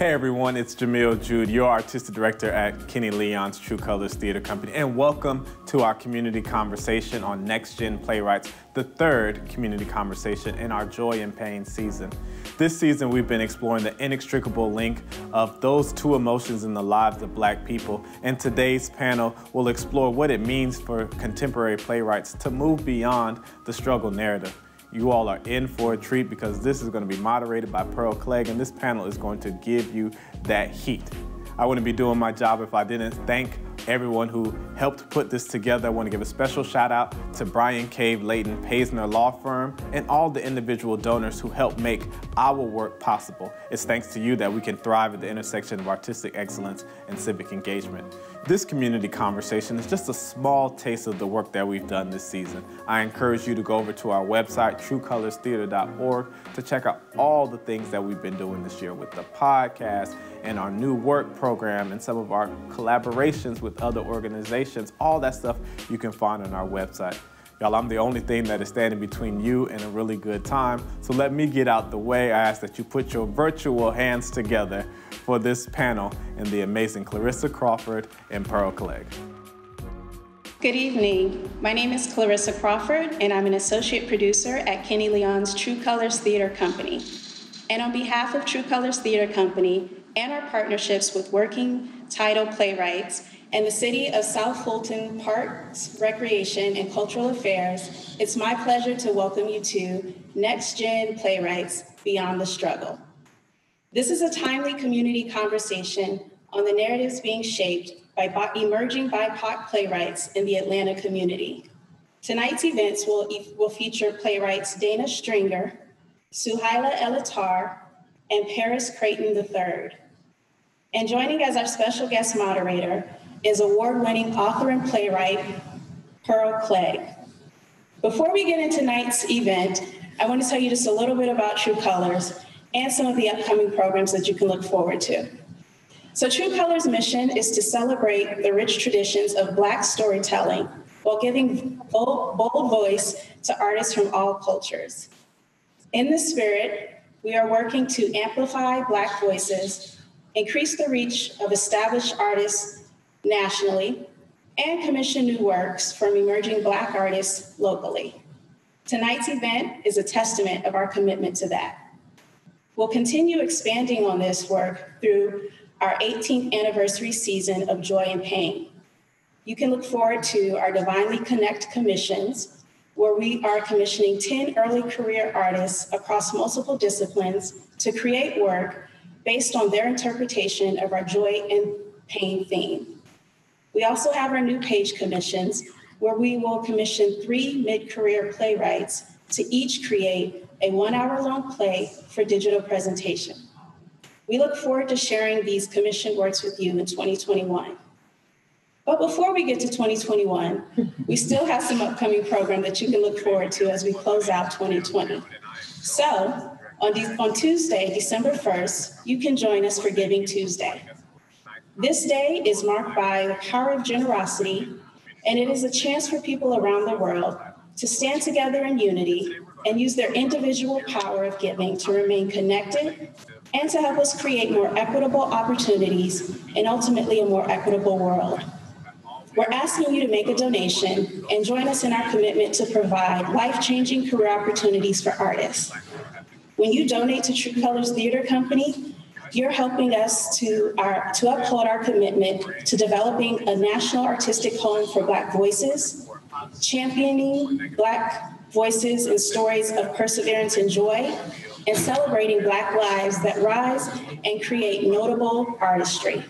Hey everyone, it's Jamil Jude, your Artistic Director at Kenny Leon's True Colors Theatre Company, and welcome to our community conversation on Next Gen Playwrights, the third community conversation in our Joy and Pain season. This season we've been exploring the inextricable link of those two emotions in the lives of Black people, and today's panel will explore what it means for contemporary playwrights to move beyond the struggle narrative. You all are in for a treat because this is going to be moderated by Pearl Cleage, and this panel is going to give you that heat. I wouldn't be doing my job if I didn't thank everyone who helped put this together. I want to give a special shout out to Brian Cave Layton Paisner Law Firm and all the individual donors who helped make our work possible. It's thanks to you that we can thrive at the intersection of artistic excellence and civic engagement. This community conversation is just a small taste of the work that we've done this season. I encourage you to go over to our website, truecolorstheater.org, to check out all the things that we've been doing this year with the podcast and our new work program and some of our collaborations with other organizations. All that stuff you can find on our website. Y'all, I'm the only thing that is standing between you and a really good time, so let me get out the way. I ask that you put your virtual hands together for this panel and the amazing Clarissa Crawford and Pearl Cleage. Good evening. My name is Clarissa Crawford, and I'm an associate producer at Kenny Leon's True Colors Theatre Company. And on behalf of True Colors Theatre Company and our partnerships with working title playwrights, and the City of South Fulton Parks, Recreation and Cultural Affairs, it's my pleasure to welcome you to Next Gen Playwrights Beyond the Struggle. This is a timely community conversation on the narratives being shaped by emerging BIPOC playwrights in the Atlanta community. Tonight's events will feature playwrights Dana Stringer, Suhaila El-Attar, and Paris Crayton III. And joining as our special guest moderator is award-winning author and playwright, Pearl Cleage. Before we get into tonight's event, I want to tell you just a little bit about True Colors and some of the upcoming programs that you can look forward to. So True Colors' mission is to celebrate the rich traditions of Black storytelling while giving bold voice to artists from all cultures. In this spirit, we are working to amplify Black voices, increase the reach of established artists nationally, and commission new works from emerging Black artists locally. Tonight's event is a testament of our commitment to that. We'll continue expanding on this work through our 18th anniversary season of Joy and Pain. You can look forward to our Divinely Connect commissions, where we are commissioning 10 early career artists across multiple disciplines to create work based on their interpretation of our Joy and Pain theme. We also have our New Page commissions, where we will commission 3 mid-career playwrights to each create a 1-hour-long play for digital presentation. We look forward to sharing these commissioned works with you in 2021. But before we get to 2021, we still have some upcoming program that you can look forward to as we close out 2020. So on Tuesday, December 1st, you can join us for Giving Tuesday. This day is marked by the power of generosity, and it is a chance for people around the world to stand together in unity and use their individual power of giving to remain connected and to help us create more equitable opportunities and ultimately a more equitable world. We're asking you to make a donation and join us in our commitment to provide life-changing career opportunities for artists. When you donate to True Colors Theatre Company, you're helping us to uphold our commitment to developing a national artistic home for Black voices, championing Black voices and stories of perseverance and joy, and celebrating Black lives that rise and create notable artistry.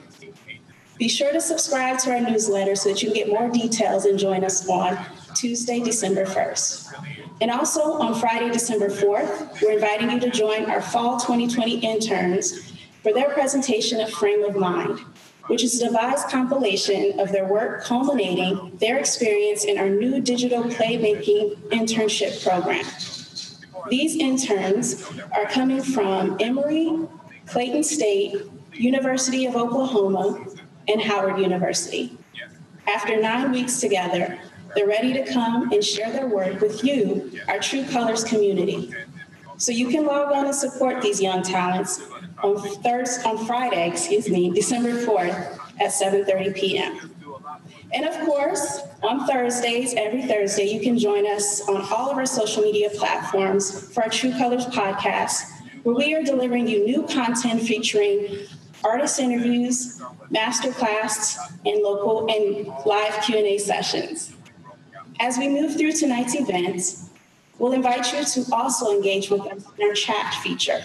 Be sure to subscribe to our newsletter so that you can get more details and join us on Tuesday, December 1st. And also on Friday, December 4th, we're inviting you to join our fall 2020 interns for their presentation of Frame of Mind, which is a devised compilation of their work culminating their experience in our new digital playmaking internship program. These interns are coming from Emory, Clayton State, University of Oklahoma, and Howard University. After 9 weeks together, they're ready to come and share their work with you, our True Colors community. So you can log on and support these young talents on Friday, December 4th at 7:30 p.m. And of course, on Thursdays, every Thursday, you can join us on all of our social media platforms for our True Colors podcast, where we are delivering you new content featuring artist interviews, masterclass, and local and live Q&A sessions. As we move through tonight's events, we'll invite you to also engage with us in our chat feature.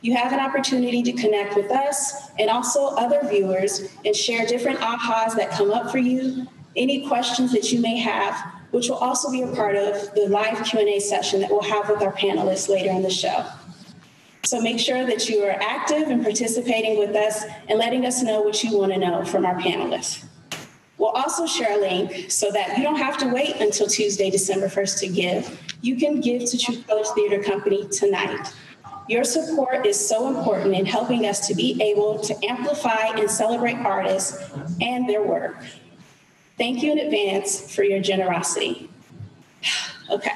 You have an opportunity to connect with us and also other viewers and share different ahas that come up for you, any questions that you may have, which will also be a part of the live Q&A session that we'll have with our panelists later in the show. So make sure that you are active and participating with us and letting us know what you want to know from our panelists. We'll also share a link so that you don't have to wait until Tuesday, December 1st to give. You can give to True Colors Theatre Company tonight. Your support is so important in helping us to be able to amplify and celebrate artists and their work. Thank you in advance for your generosity. Okay,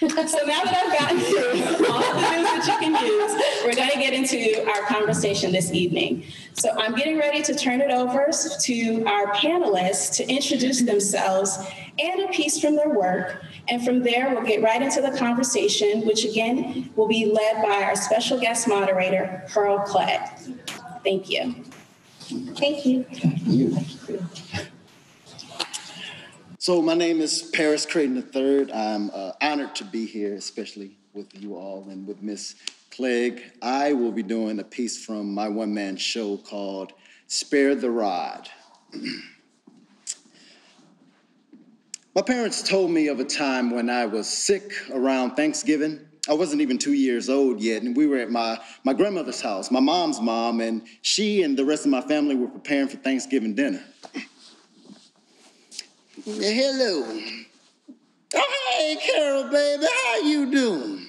so now that I've gotten through all the news that you can use, we're gonna get into our conversation this evening. So I'm getting ready to turn it over to our panelists to introduce themselves and a piece from their work. And from there, we'll get right into the conversation, which again, will be led by our special guest moderator, Pearl Cleage. Thank you. Thank you. Thank you. So my name is Paris Crayton III. I'm honored to be here, especially with you all and with Ms. Cleage. I will be doing a piece from my one-man show called Spare the Rod. My parents told me of a time when I was sick around Thanksgiving. I wasn't even 2 years old yet, and we were at my grandmother's house, my mom's mom, and she and the rest of my family were preparing for Thanksgiving dinner. Hello. Oh, hey, Carol, baby, how you doing?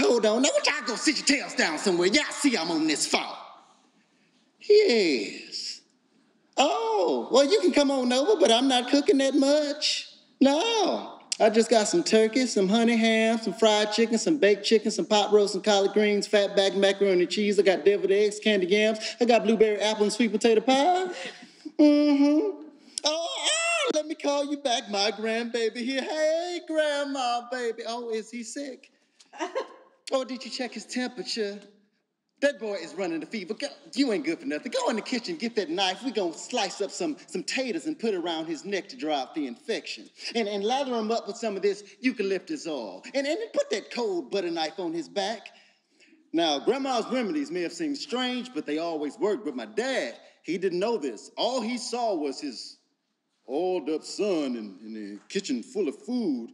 Hold on, now would y'all go sit your tails down somewhere? Y'all see I'm on this phone. Yes. Oh, well, you can come on over, but I'm not cooking that much. No, I just got some turkey, some honey ham, some fried chicken, some baked chicken, some pot roast, some collard greens, fatback macaroni and cheese. I got deviled eggs, candy yams. I got blueberry apple and sweet potato pie. Mm-hmm. Oh, let me call you back, my grandbaby here. Hey, grandma, baby. Oh, is he sick? Oh, did you check his temperature? That boy is running a fever. Go, you ain't good for nothing. Go in the kitchen, get that knife. We're going to slice up some taters and put around his neck to drive the infection. And lather him up with some of this eucalyptus oil. And put that cold butter knife on his back. Now, Grandma's remedies may have seemed strange, but they always worked. But my dad, he didn't know this. All he saw was his oiled-up son in the kitchen full of food,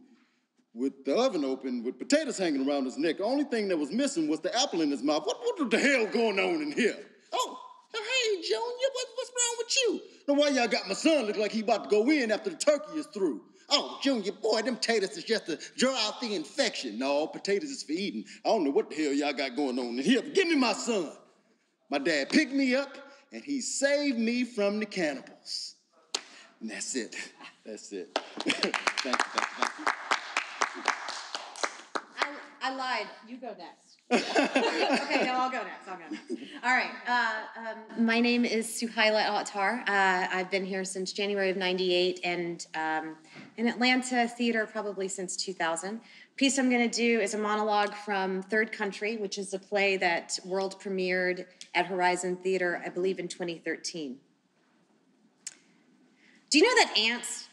with the oven open, with potatoes hanging around his neck. The only thing that was missing was the apple in his mouth. What the hell going on in here? Oh, hey, Junior, what's wrong with you? Now, why y'all got my son look like he about to go in after the turkey is through? Oh, Junior, boy, them potatoes is just to draw out the infection. No, potatoes is for eating. I don't know what the hell y'all got going on in here, but give me my son. My dad picked me up, and he saved me from the cannibals. And that's it. That's it. Thank you. I lied. You go next. Okay, no, I'll go next. All right. My name is Suhaila El-Attar. I've been here since January of '98 and in Atlanta theater probably since 2000. Piece I'm going to do is a monologue from Third Country, which is a play that world premiered at Horizon Theater, I believe, in 2013. Do you know that ants,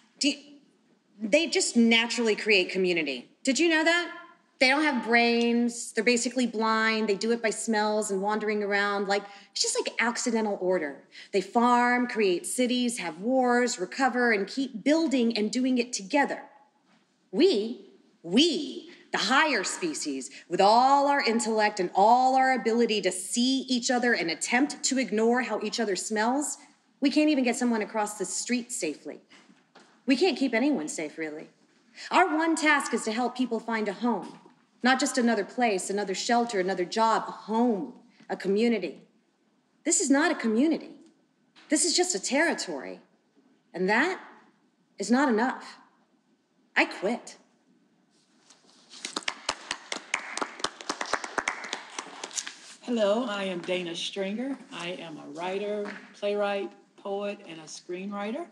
they just naturally create community? Did you know that? They don't have brains, they're basically blind, they do it by smells and wandering around, like, it's just like accidental order. They farm, create cities, have wars, recover, and keep building and doing it together. We, the higher species, with all our intellect and all our ability to see each other and attempt to ignore how each other smells, we can't even get someone across the street safely. We can't keep anyone safe, really. Our one task is to help people find a home. Not just another place, another shelter, another job, a home, a community. This is not a community. This is just a territory. And that is not enough. I quit. Hello, I am Dana Stringer. I am a writer, playwright, poet, and a screenwriter.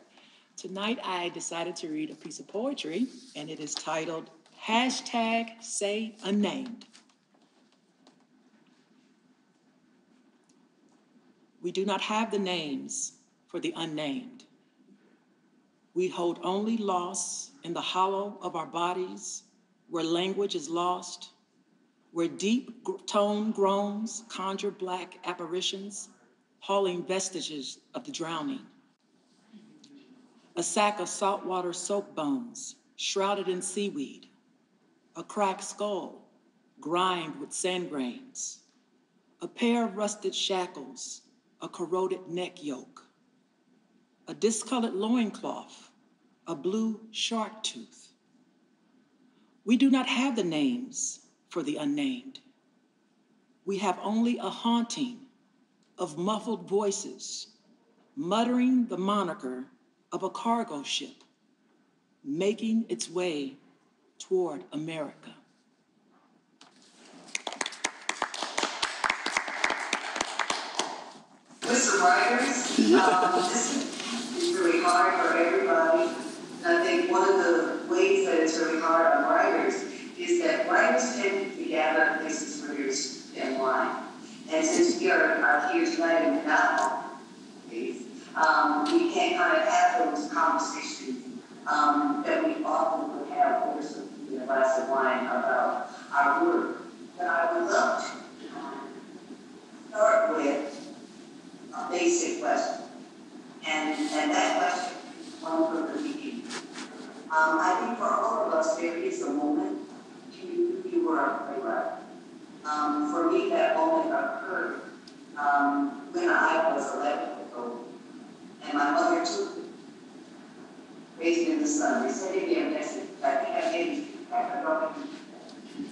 Tonight, I decided to read a piece of poetry, and it is titled, #SayUnnamed. We do not have the names for the unnamed. We hold only loss in the hollow of our bodies, where language is lost, where deep tone groans conjure black apparitions, hauling vestiges of the drowning. A sack of saltwater soap bones, shrouded in seaweed, a cracked skull, grimed with sand grains, a pair of rusted shackles, a corroded neck yoke, a discolored loincloth, a blue shark tooth. We do not have the names for the unnamed. We have only a haunting of muffled voices, muttering the moniker of a cargo ship, making its way toward America. Mr. Writers, this is really hard for everybody. I think one of the ways that it's really hard on writers is that writers tend to gather places where there's thin line. And since we are here tonight in the novel, we can't kind of have those conversations that we often would have over some glass of wine about our work. But I would love to start with a basic question. And that question is one from the beginning. I think for all of us, there is a moment you were a playwright. For me, that moment occurred when I was 11 years old. And my mother took me, raised me in the sun. They sent me a message. I think I made it. I forgot to do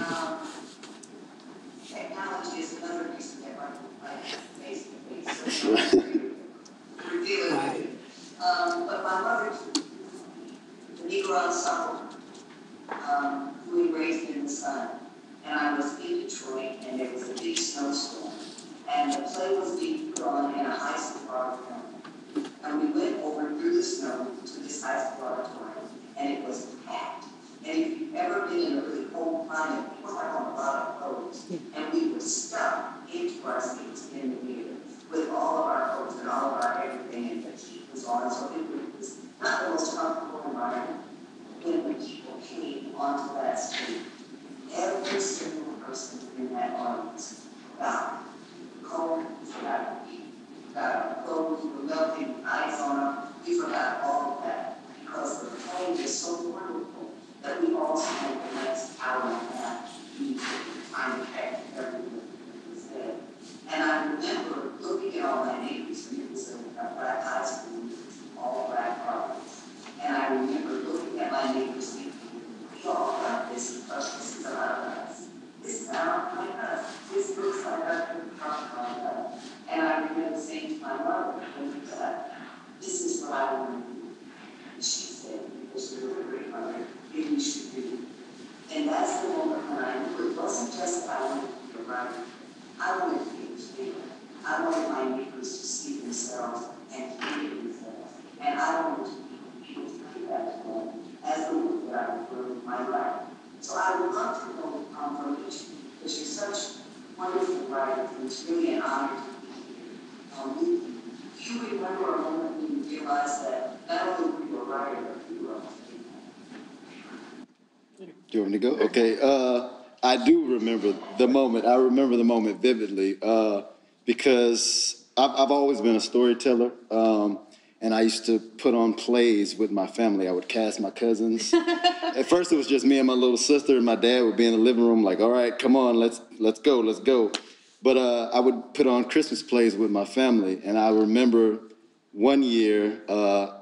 that. Technology is another reason that I don't like face to face. So we're dealing with it. But my mother took me, the Negro Ensemble, who we raised in the sun. And I was in Detroit, and there was a big snowstorm. And the play was being put on in a high school auditorium. And we went over through the snow to this high school auditorium, and it was packed. And if you've ever been in a really cold climate, we were on a lot of clothes. And we were stuck into our seats in the theater with all of our clothes and all of our everything, and the heat was on. So it was not the most comfortable environment when the people came onto that stage. Every single person in that audience died. Cold, we forgot to eat, we forgot our clothes, we were melting with ice on them, we forgot all of that because the play is so wonderful that we all spent the next hour and a half trying to catch everything that was said. And I remember looking at all my neighbors, and it was a black high school, all black apartments. And I remember looking at my neighbors thinking, we all got this and crushed this is a lot of us. This sounds like us. This looks like us. And I remember saying to my mother when we got, this is what I want to do. And she said, because you're a great mother, maybe you should do it. And that's the moment when I knew it wasn't just that I wanted to be a writer. I wanted to be a speaker. I wanted my neighbors to see themselves and hear themselves. And I wanted to be able to give that to them as the work that I would do with my life. So I would love to know the confirmation because you're such wonderful writers, and it's really an honor to be here. Do you remember a moment when you realized that not only were you a writer, but you were a female? Do you want me to go? Okay. I do remember the moment. I remember the moment vividly because I've always been a storyteller. And I used to put on plays with my family. I would cast my cousins. At first, it was just me and my little sister, and my dad would be in the living room like, all right, come on, let's go. But I would put on Christmas plays with my family, and I remember one year, I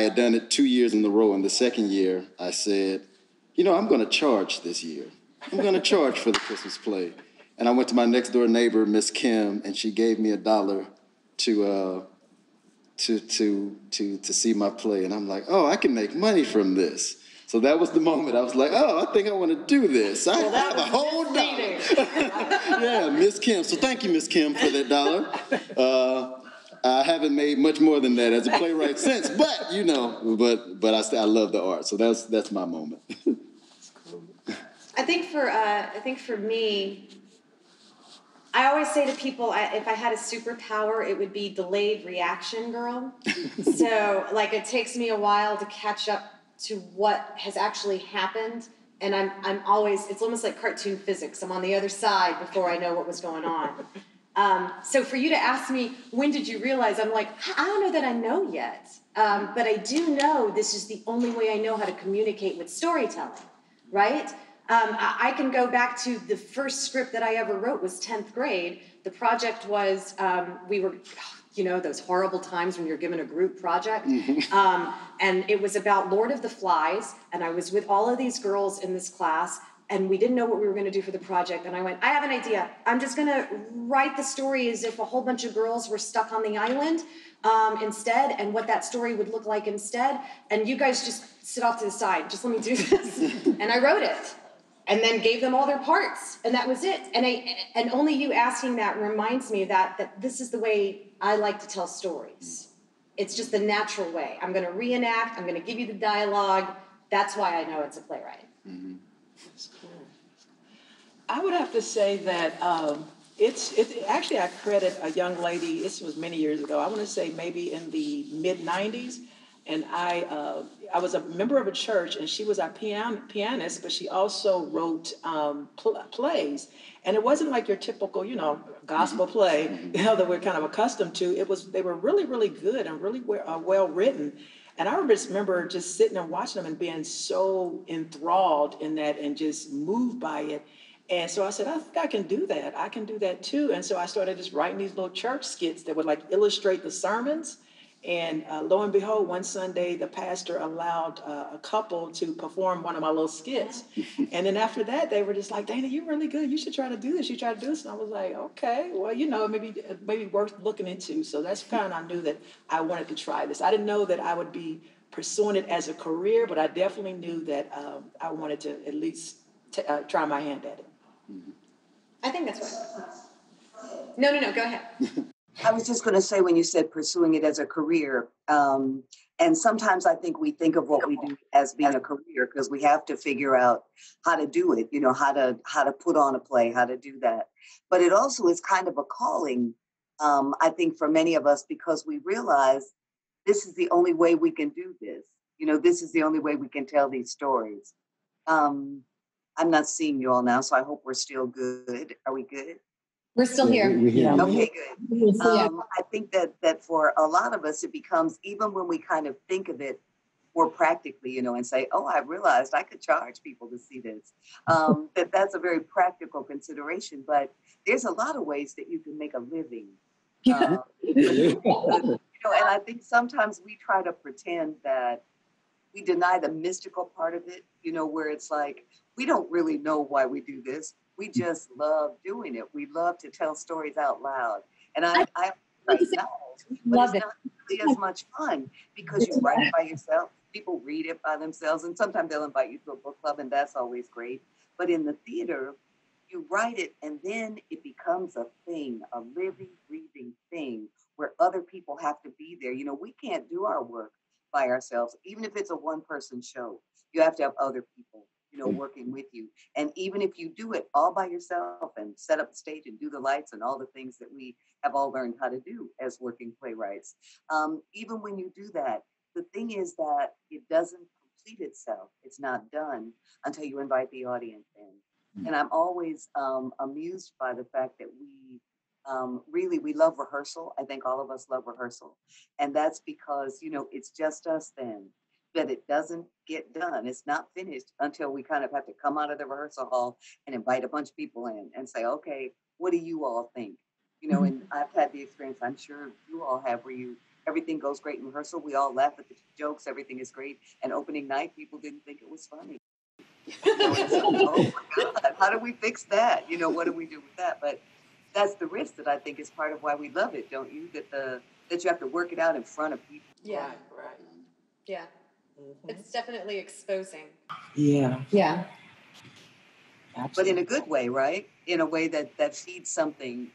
had done it 2 years in a row, and the second year, I said, you know, I'm going to charge this year. I'm going to charge for the Christmas play. And I went to my next-door neighbor, Miss Kim, and she gave me $1 to see my play, and I'm like, oh, I can make money from this. So that was the moment I was like, oh, I think I want to do this. I have a whole dollar. Yeah, Miss Kim. So thank you, Miss Kim, for that dollar. I haven't made much more than that as a playwright since, but you know, but I love the art, so that's my moment. I think for me, I always say to people, if I had a superpower, it would be delayed reaction girl. So like it takes me a while to catch up to what has actually happened, and I'm always, it's almost like cartoon physics. I'm on the other side before I know what was going on. So for you to ask me, when did you realize, I'm like, I don't know that I know yet. But I do know this is the only way I know how to communicate with storytelling, right? I can go back to the first script that I ever wrote was 10th grade. The project was, we were, you know, those horrible times when you're given a group project. Mm-hmm. And it was about Lord of the Flies. And I was with all of these girls in this class, and we didn't know what we were going to do for the project. And I went, I have an idea. I'm just going to write the story as if a whole bunch of girls were stuck on the island instead, and what that story would look like instead. And you guys just sit off to the side. Just let me do this. And I wrote it and then gave them all their parts. And that was it. And only you asking that reminds me that this is the way I like to tell stories. It's just the natural way. I'm going to reenact. I'm going to give you the dialogue. That's why I know it's a playwright. Mm-hmm. That's cool. I would have to say that actually I credit a young lady, this was many years ago, I want to say maybe in the mid-90s, and I was a member of a church, and she was our pianist, but she also wrote plays. And it wasn't like your typical, you know, gospel play, you know, that we're kind of accustomed to. It was, they were really, really good and really well written. And I remember just sitting and watching them and being so enthralled in that and just moved by it. And so I said, I think I can do that. I can do that too. And so I started just writing these little church skits that would like illustrate the sermons. And lo and behold, one Sunday, the pastor allowed a couple to perform one of my little skits. And then after that, they were just like, Dana, you're really good. You should try to do this. You try to do this. And I was like, okay, well, you know, maybe worth looking into. So that's kind of, I knew that I wanted to try this. I didn't know that I would be pursuing it as a career, but I definitely knew that I wanted to at least try my hand at it. Mm-hmm. I think that's right. No, go ahead. I was just going to say, when you said pursuing it as a career, and sometimes I think we think of what we do as being a career because we have to figure out how to do it, you know, how to put on a play, how to do that. But it also is kind of a calling, I think, for many of us, because we realize this is the only way we can do this. You know, this is the only way we can tell these stories. I'm not seeing you all now, so I hope we're still good. Are we good? We're still here. Yeah. Okay, good. I think that for a lot of us, it becomes, even when we kind of think of it more practically, you know, and say, oh, I realized I could charge people to see this, that's a very practical consideration. But there's a lot of ways that you can make a living. You know, and I think sometimes we try to pretend that we deny the mystical part of it, you know, where it's like, we don't really know why we do this. We just love doing it. We love to tell stories out loud. And I write novels, but it's not really as much fun because you write it by yourself. People read it by themselves, and sometimes they'll invite you to a book club, and that's always great. But in the theater, you write it, and then it becomes a thing, a living, breathing thing where other people have to be there. You know, we can't do our work by ourselves, even if it's a one-person show. You have to have other people, you know, working with you. And even if you do it all by yourself and set up the stage and do the lights and all the things that we have all learned how to do as working playwrights, even when you do that, the thing is that it doesn't complete itself. It's not done until you invite the audience in. And I'm always amused by the fact that we love rehearsal. I think all of us love rehearsal. And that's because, you know, it's just us then. That it doesn't get done. It's not finished until we kind of have to come out of the rehearsal hall and invite a bunch of people in and say, okay, what do you all think? You know, and I've had the experience, I'm sure you all have, where everything goes great in rehearsal. We all laugh at the jokes. Everything is great. And opening night, people didn't think it was funny. You know, and so, oh my God, how do we fix that? You know, what do we do with that? But that's the risk that I think is part of why we love it, don't you? That you have to work it out in front of people. Yeah, right. Yeah. It's definitely exposing. Yeah. Yeah. Absolutely. But in a good way, right? In a way that feeds something,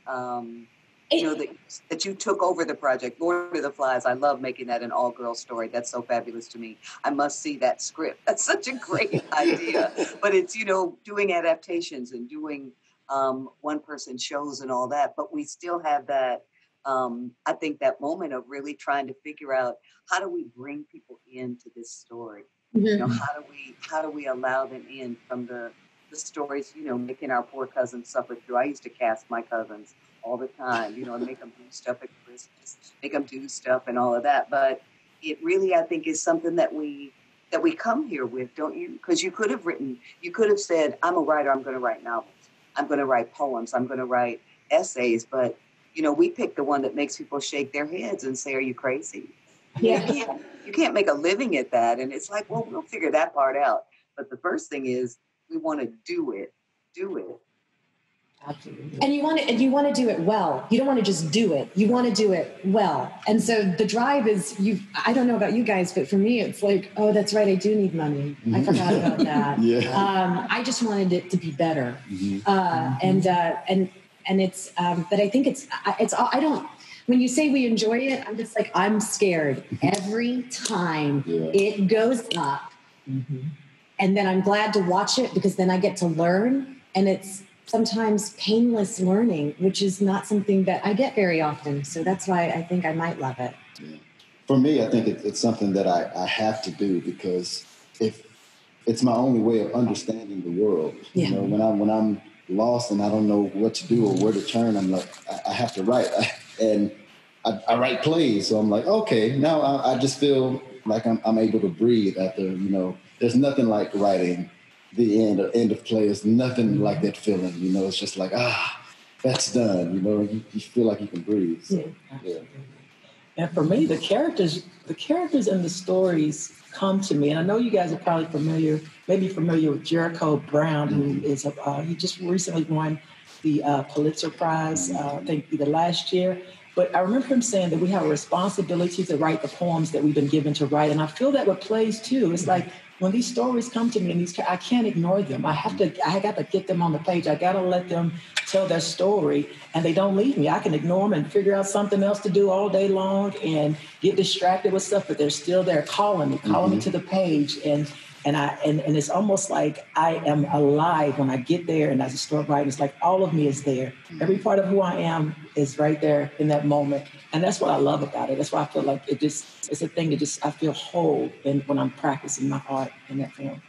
that you took over the project. Lord of the Flies, I love making that an all-girl story. That's so fabulous to me. I must see that script. That's such a great idea. But it's, doing adaptations and doing one-person shows and all that. But we still have that, I think, that moment of really trying to figure out, how do we bring people into this story? Mm-hmm. How do we allow them in from the stories, making our poor cousins suffer through. I used to cast my cousins all the time, and make them do stuff at Christmas, make them do stuff and all of that. But it really, I think, is something that we come here with, don't you? Because you could have said, I'm a writer, I'm going to write novels. I'm going to write poems. I'm going to write essays. But, we pick the one that makes people shake their heads and say, are you crazy? Yeah. You can't make a living at that. And it's like, well, we'll figure that part out. But the first thing is, we want to do it. Absolutely. And you want to do it well. You don't want to just do it. You want to do it well. And so the drive is, I don't know about you guys, but for me, it's like, oh, that's right. I do need money. Mm-hmm. I forgot about that. Yeah. I just wanted it to be better. Mm-hmm. And it's, but I think it's all, I don't, when you say we enjoy it, I'm just like, I'm scared every time it goes up. Mm-hmm. And then I'm glad to watch it because then I get to learn. And it's sometimes painless learning, which is not something that I get very often. So that's why I think I might love it. Yeah. For me, I think it's something that I have to do because if it's my only way of understanding the world. Yeah. When I'm lost and I don't know what to do or where to turn, I'm like, I have to write. And I write plays. So I'm like, okay, now I just feel like I'm able to breathe after, there's nothing like writing the end of play. There's nothing like that feeling, It's just like, that's done, You feel like you can breathe. So, yeah. And for me, the characters and the stories come to me. And I know you guys are probably familiar with Jericho Brown, mm-hmm. who is he just recently won the Pulitzer Prize, mm-hmm. I think either last year. But I remember him saying that we have a responsibility to write the poems that we've been given to write. And I feel that with plays, too. It's like, when these stories come to me, and I can't ignore them. I got to get them on the page. I got to let them tell their story, and they don't leave me. I can ignore them and figure out something else to do all day long and get distracted with stuff, but they're still there calling mm-hmm. me to the page. And it's almost like I am alive when I get there and I just start writing. It's like all of me is there. Mm-hmm. Every part of who I am is right there in that moment. And that's what I love about it. That's why I feel like it's a thing that I feel whole when I'm practicing my art in that film.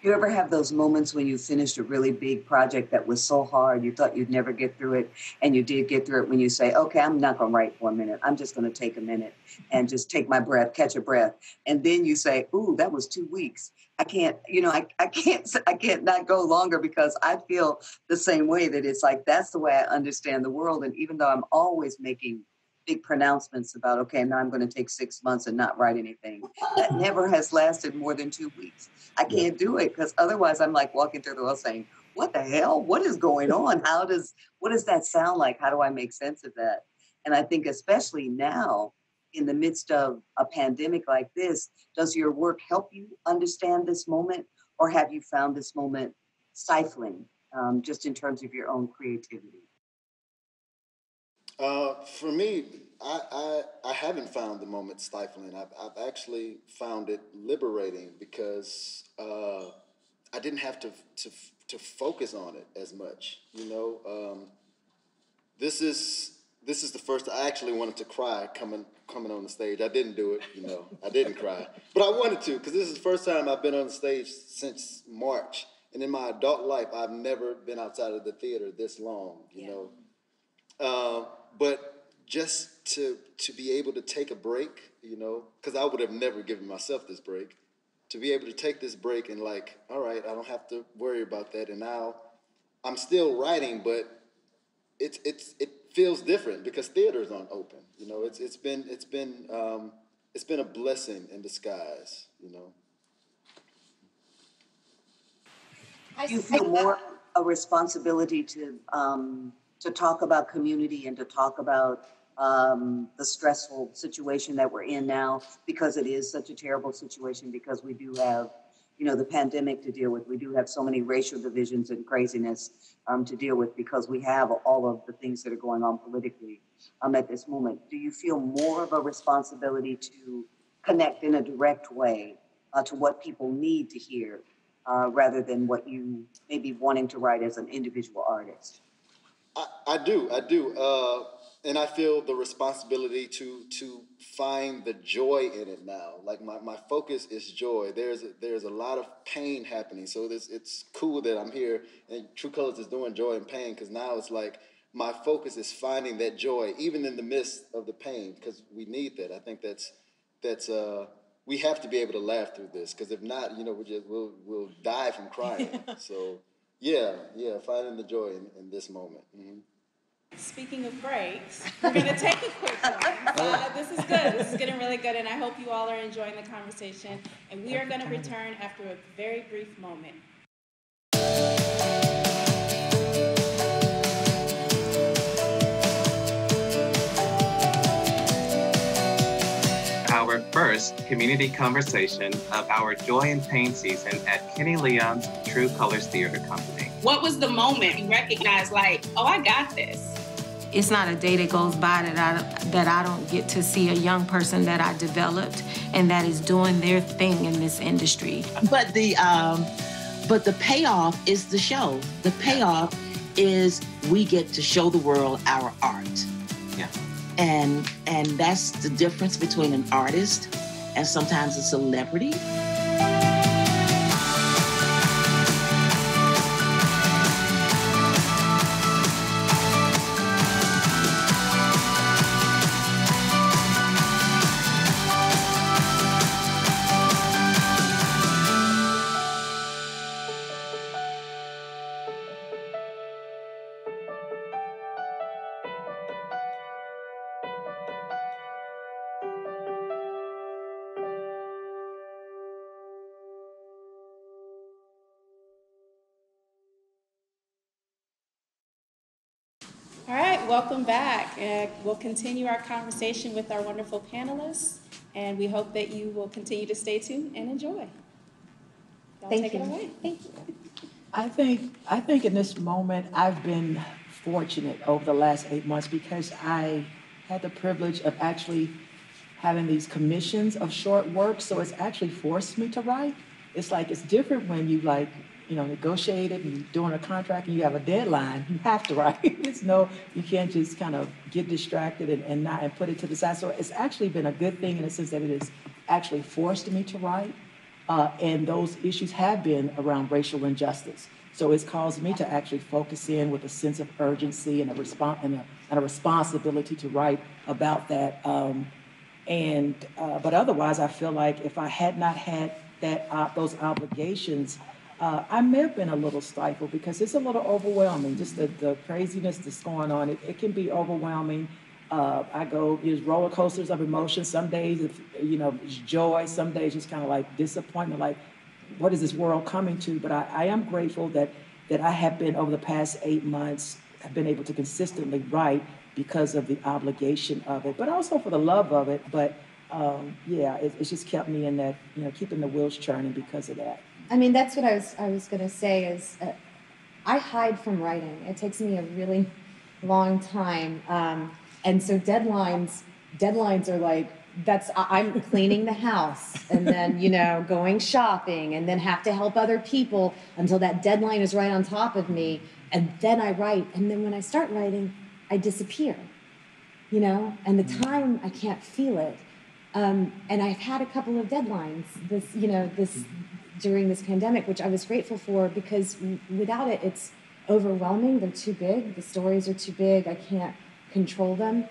You ever have those moments when you finished a really big project that was so hard, you thought you'd never get through it, and you did get through it, when you say, okay, I'm not going to write for a minute. I'm just going to take a minute and just take my breath, catch a breath. And then you say, ooh, that was 2 weeks. I can't, I can't not go longer, because I feel the same way, that it's like, that's the way I understand the world. And even though I'm always making big pronouncements about, okay, now I'm going to take 6 months and not write anything, that never has lasted more than 2 weeks. I can't do it, because otherwise I'm like walking through the world saying, what the hell? What is going on? What does that sound like? How do I make sense of that? And I think especially now, in the midst of a pandemic like this, does your work help you understand this moment, or have you found this moment stifling, just in terms of your own creativity? For me, I haven't found the moment stifling. I've actually found it liberating, because I didn't have to focus on it as much. This is the first I actually wanted to cry coming on the stage. I didn't do it, I didn't cry, but I wanted to, because this is the first time I've been on the stage since March, and in my adult life I've never been outside of the theater this long. But just to be able to take a break, because I would have never given myself this break, to be able to take this break and like, all right, I don't have to worry about that. And now I'm still writing, but it feels different because theaters aren't open. It's been a blessing in disguise. You feel more a responsibility to talk about community and to talk about the stressful situation that we're in now, because it is such a terrible situation, because we do have, you know, the pandemic to deal with. We do have so many racial divisions and craziness to deal with, because we have all of the things that are going on politically at this moment. Do you feel more of a responsibility to connect in a direct way to what people need to hear rather than what you may be wanting to write as an individual artist? I do. And I feel the responsibility to find the joy in it now. Like my focus is joy. There's a lot of pain happening. So it's cool that I'm here and True Colors is doing joy and pain, because now it's like my focus is finding that joy even in the midst of the pain, because we need that. I think that's we have to be able to laugh through this, because if not, you know, we'll die from crying. So yeah, finding the joy in this moment. Mm-hmm. Speaking of breaks, we're going to take a quick one. This is good. This is getting really good, and I hope you all are enjoying the conversation. And we are going to return after a very brief moment. Our first community conversation of our Joy and Pain season at Kenny Leon's True Colors Theatre Company. What was the moment you recognized, like, oh, I got this? It's not a day that goes by that I don't get to see a young person that I developed and that is doing their thing in this industry. But the payoff is the show. The payoff is we get to show the world our art. Yeah. And that's the difference between an artist and sometimes a celebrity. All right, welcome back. We'll continue our conversation with our wonderful panelists, and we hope that you will continue to stay tuned and enjoy. Y'all take it away. Thank you. I think in this moment, I've been fortunate over the last 8 months, because I had the privilege of actually having these commissions of short work, so it's actually forced me to write. It's like, it's different when you negotiate it and doing a contract and you have a deadline, you have to write. You can't just kind of get distracted and put it to the side. So it's actually been a good thing in the sense that it has actually forced me to write. And those issues have been around racial injustice. So it's caused me to actually focus in with a sense of urgency and a responsibility to write about that. But otherwise, I feel like if I had not had those obligations, I may have been a little stifled, because it's a little overwhelming, just the craziness that's going on. It can be overwhelming. There's roller coasters of emotion. Some days, it's joy. Some days, it's kind of like disappointment, like, what is this world coming to? But I am grateful that I have been, over the past 8 months, have been able to consistently write because of the obligation of it, but also for the love of it. But it's just kept me in that, keeping the wheels churning because of that. I mean, that's what I was going to say is I hide from writing. It takes me a really long time. And so deadlines are like, I'm cleaning the house and then, going shopping and then have to help other people until that deadline is right on top of me. And then I write. And then when I start writing, I disappear, and the time I can't feel it. And I've had a couple of deadlines during this pandemic, which I was grateful for, because without it, it's overwhelming. They're too big. The stories are too big. I can't control them.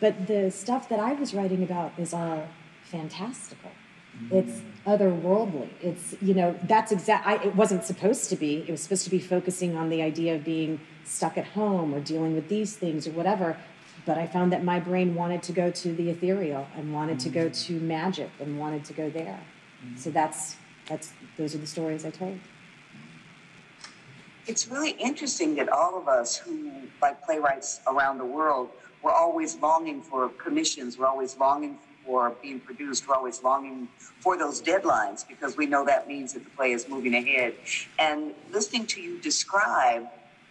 But the stuff that I was writing about is all fantastical. Mm-hmm. It's otherworldly. It's, it wasn't supposed to be. It was supposed to be focusing on the idea of being stuck at home or dealing with these things or whatever. But I found that my brain wanted to go to the ethereal and wanted to go to magic and wanted to go there. Mm-hmm. So those are the stories I told. It's really interesting that all of us who, like playwrights around the world, we're always longing for commissions. We're always longing for being produced. We're always longing for those deadlines because we know that means that the play is moving ahead. And listening to you describe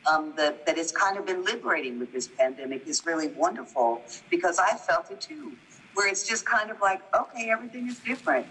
that it's kind of been liberating with this pandemic is really wonderful, because I felt it too, where it's just kind of like, okay, everything is different.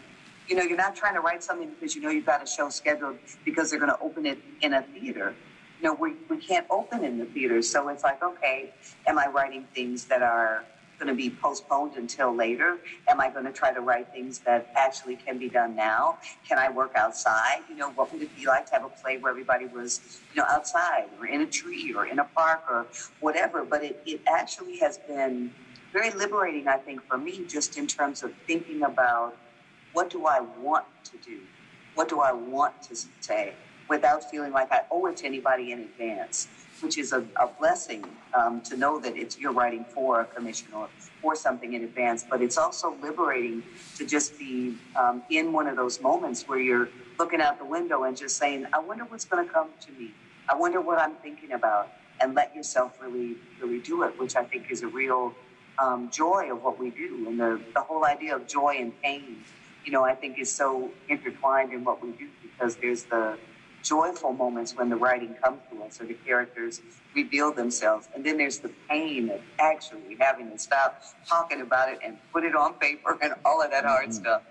You know, you're not trying to write something because you know you've got a show scheduled because they're going to open it in a theater. You know, we can't open in the theater. So it's like, okay, am I writing things that are going to be postponed until later? Am I going to try to write things that actually can be done now? Can I work outside? You know, what would it be like to have a play where everybody was, you know, outside or in a tree or in a park or whatever? But it actually has been very liberating, I think, for me, just in terms of thinking about what do I want to do? What do I want to say without feeling like I owe it to anybody in advance, which is a blessing to know that you're writing for a commission or for something in advance. But it's also liberating to just be in one of those moments where you're looking out the window and just saying, I wonder what's going to come to me. I wonder what I'm thinking about, and let yourself really, really do it, which I think is a real joy of what we do. And the whole idea of joy and pain, you know, I think is so intertwined in what we do, because there's the joyful moments when the writing comes to us or the characters reveal themselves. And then there's the pain of actually having to stop talking about it and put it on paper and all of that hard stuff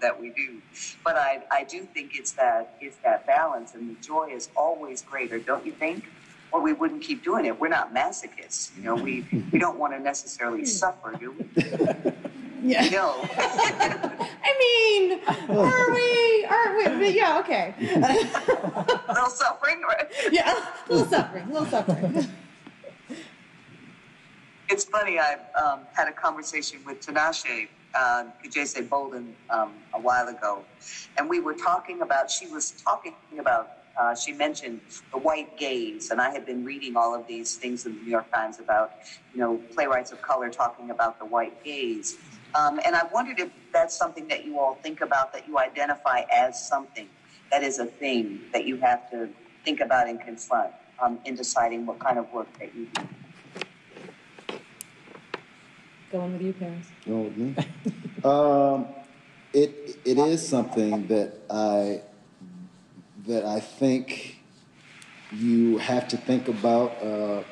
that we do. But I do think it's that balance, and the joy is always greater, don't you think? Or we wouldn't keep doing it. We're not masochists. You know, we don't want to necessarily suffer, do we? Yeah. No. I mean, are we? Yeah, okay. A little suffering, right? Yeah, a little suffering. It's funny, I had a conversation with Tinashe Jaycee Bolden a while ago, and we were talking about, she mentioned the white gaze, and I had been reading all of these things in the New York Times about, you know, playwrights of color talking about the white gaze. And I wondered if that's something that you all think about, that you identify as something that is a thing that you have to think about and confront in deciding what kind of work that you do. Going with you, Paris. Going with me. It is something that I think you have to think about.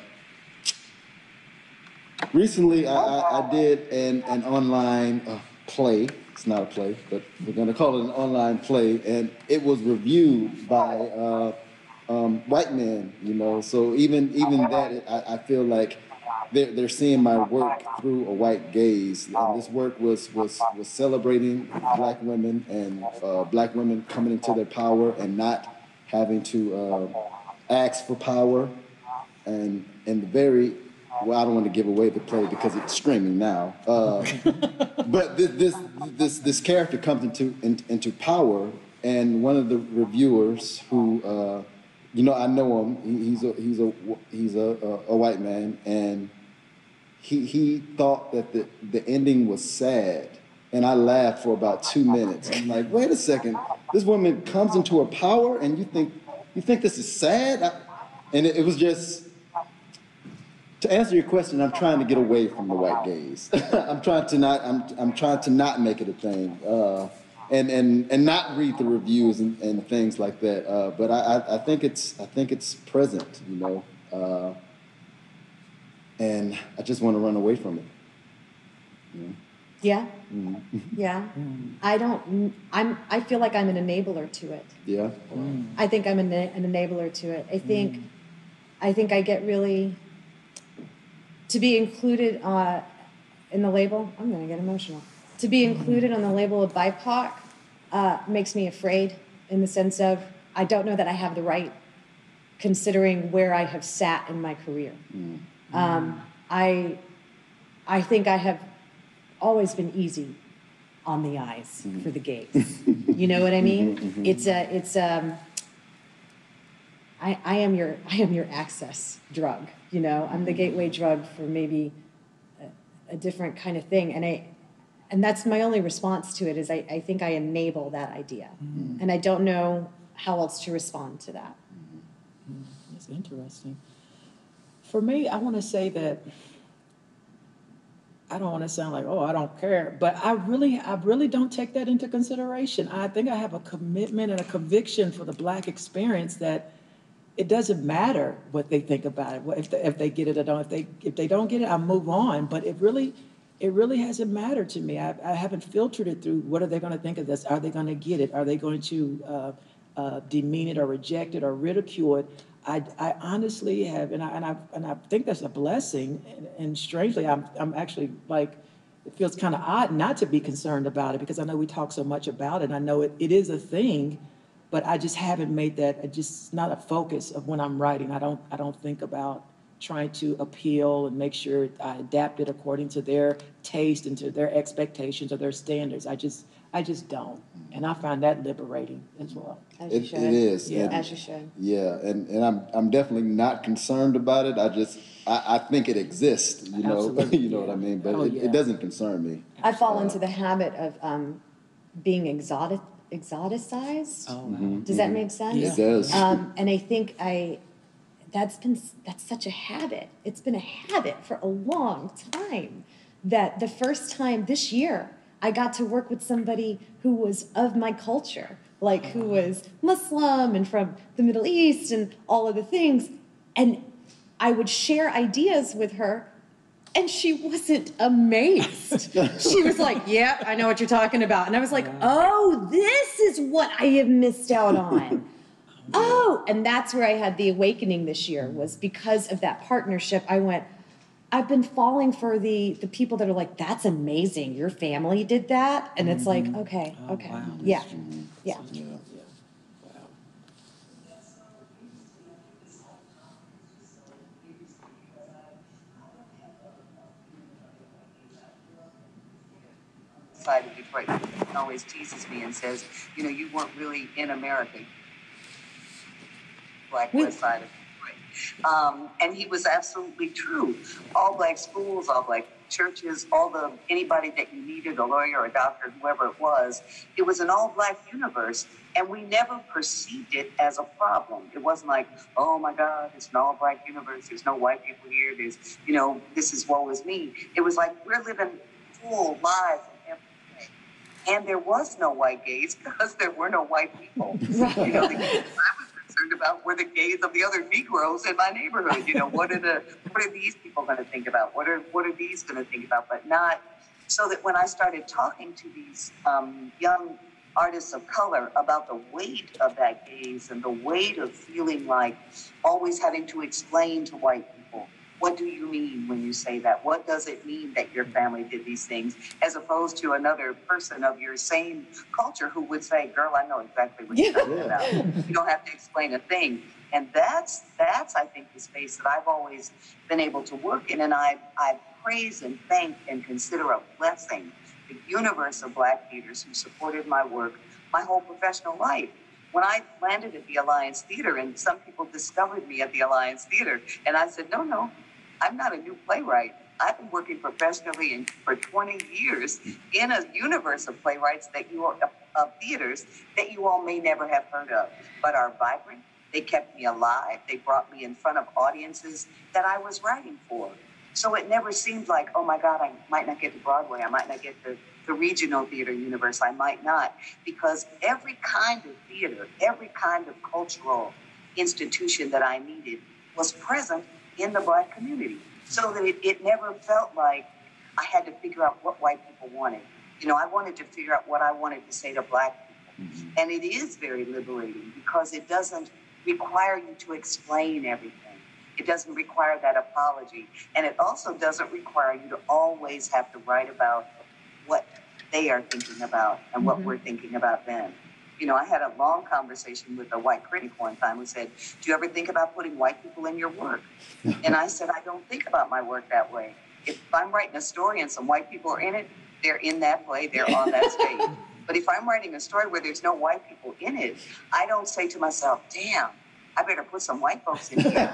Recently, I did an online play. It's not a play, but we're going to call it an online play. And it was reviewed by white men, you know. So even that, I feel like they're seeing my work through a white gaze. And this work was celebrating black women and black women coming into their power and not having to ask for power. And the very... Well, I don't want to give away the play because it's streaming now. But this character comes into power, and one of the reviewers who, you know, I know him. He's a white man, and he thought that the ending was sad, and I laughed for about 2 minutes. I'm like, wait a second, this woman comes into her power, and you think this is sad? And it was just. To answer your question, I'm trying to get away from the white gaze. I'm trying to not make it a thing, and not read the reviews and things like that. But I think it's present, you know, and I just want to run away from it. You know? Yeah, yeah. I feel like I'm an enabler to it. Yeah. I think I'm an enabler to it. I think I get really. To be included in the label, I'm going to get emotional. To be included on the label of BIPOC makes me afraid, in the sense of I don't know that I have the right, considering where I have sat in my career. Mm-hmm. I think I have always been easy on the eyes for the gaze. You know what I mean? Mm-hmm. I am your access drug. You know, I'm the gateway drug for maybe a different kind of thing. And that's my only response to it, is I think I enable that idea. Mm-hmm. And I don't know how else to respond to that. Mm-hmm. That's interesting. For me, I want to say that I don't want to sound like, oh, I don't care, but I really don't take that into consideration. I think I have a commitment and a conviction for the Black experience that it doesn't matter what they think about it, if they get it or don't. If they don't get it, I move on. But it really hasn't mattered to me. I haven't filtered it through what are they going to think of this? Are they going to get it? Are they going to demean it or reject it or ridicule it? I honestly have, and I think that's a blessing. And strangely, I'm actually like, it feels kind of odd not to be concerned about it because I know we talk so much about it. And I know it is a thing, but I just haven't made that. It's just not a focus of when I'm writing. I don't think about trying to appeal and make sure I adapt it according to their taste and to their expectations or their standards. I just don't, and I find that liberating as well. As you should. It is. Yeah. And, as you should. Yeah, and I'm definitely not concerned about it. I think it exists. You know, you know what I mean. But it doesn't concern me. I fall into the habit of being exoticized. Oh, mm-hmm. Does that make sense? Yeah. It does. And I think that's such a habit. It's been a habit for a long time. That the first time this year, I got to work with somebody who was of my culture, like who was Muslim and from the Middle East and all of the things. And I would share ideas with her, and she wasn't amazed. She was like, yeah, I know what you're talking about. And I was like, oh, this is what I have missed out on. Oh, and that's where I had the awakening this year, was because of that partnership. I went, I've been falling for the people that are like, that's amazing, your family did that. And it's like, okay. Wow, yeah. Yeah. Yeah. Wow. Side of Detroit always teases me and says, you know, you weren't really in America. Black West side of and he was absolutely true. All Black schools, all Black churches, anybody that you needed, a lawyer, a doctor, whoever it was an all Black universe, and we never perceived it as a problem. It wasn't like, oh my God, it's an all Black universe, there's no white people here, there's, you know, this is woe is me. It was like, we're living full lives. And there was no white gays because there were no white people. You know, about were the gays of the other Negroes in my neighborhood. You know, what are these people going to think about? What are these going to think about? But not so that when I started talking to these young artists of color about the weight of that gaze and the weight of feeling like always having to explain to white people, what do you mean when you say that? What does it mean that your family did these things? As opposed to another person of your same culture who would say, girl, I know exactly what you're talking about. You don't have to explain a thing. And that's I think, the space that I've always been able to work in. And I praise and thank and consider a blessing the universe of Black theaters who supported my work my whole professional life. When I landed at the Alliance Theater and some people discovered me at the Alliance Theater, and I said, no, I'm not a new playwright. I've been working professionally for 20 years in a universe of playwrights of theaters that you all may never have heard of, but are vibrant. They kept me alive. They brought me in front of audiences that I was writing for. So it never seemed like, oh my God, I might not get to Broadway. I might not get to the regional theater universe. I might not, because every kind of theater, every kind of cultural institution that I needed was present in the Black community, so that it never felt like I had to figure out what white people wanted. You know, I wanted to figure out what I wanted to say to Black people. Mm-hmm. And it is very liberating because it doesn't require you to explain everything. It doesn't require that apology. And it also doesn't require you to always have to write about what they are thinking about and what we're thinking about then. You know, I had a long conversation with a white critic one time who said, do you ever think about putting white people in your work? And I said, I don't think about my work that way. If I'm writing a story and some white people are in it, they're in that play, they're on that stage. But if I'm writing a story where there's no white people in it, I don't say to myself, damn, I better put some white folks in here.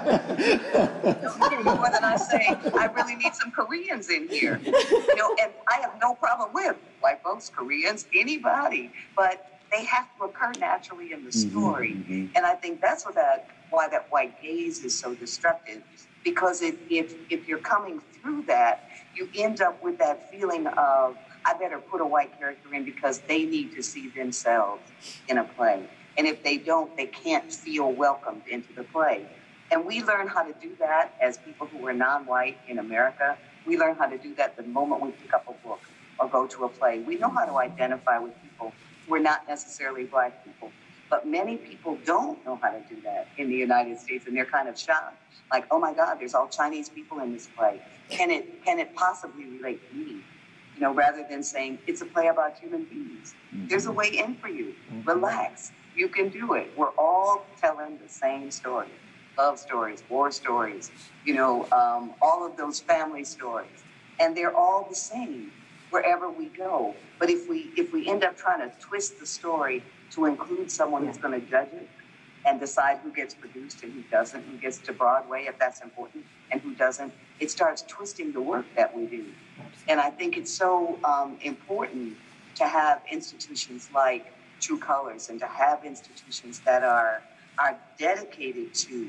More than I say, I really need some Koreans in here. You know, and I have no problem with white folks, Koreans, anybody, but they have to occur naturally in the story. And I think that's why that white gaze is so destructive, because if you're coming through that, you end up with that feeling of, I better put a white character in because they need to see themselves in a play. And if they don't, they can't feel welcomed into the play. And we learn how to do that as people who are non-white in America. We learn how to do that the moment we pick up a book or go to a play. We know how to identify with people who are not necessarily black people. But many people don't know how to do that in the United States, and they're kind of shocked. Like, oh my God, there's all Chinese people in this play. Can it possibly relate to me? You know, rather than saying, it's a play about human beings. Mm-hmm. There's a way in for you. Mm-hmm. Relax. You can do it. We're all telling the same story. Love stories, war stories, you know, all of those family stories. And they're all the same wherever we go. But if we end up trying to twist the story to include someone who's going to judge it and decide who gets produced and who doesn't, who gets to Broadway, if that's important, and who doesn't, it starts twisting the work that we do. And I think it's so important to have institutions like True Colors and to have institutions that are dedicated to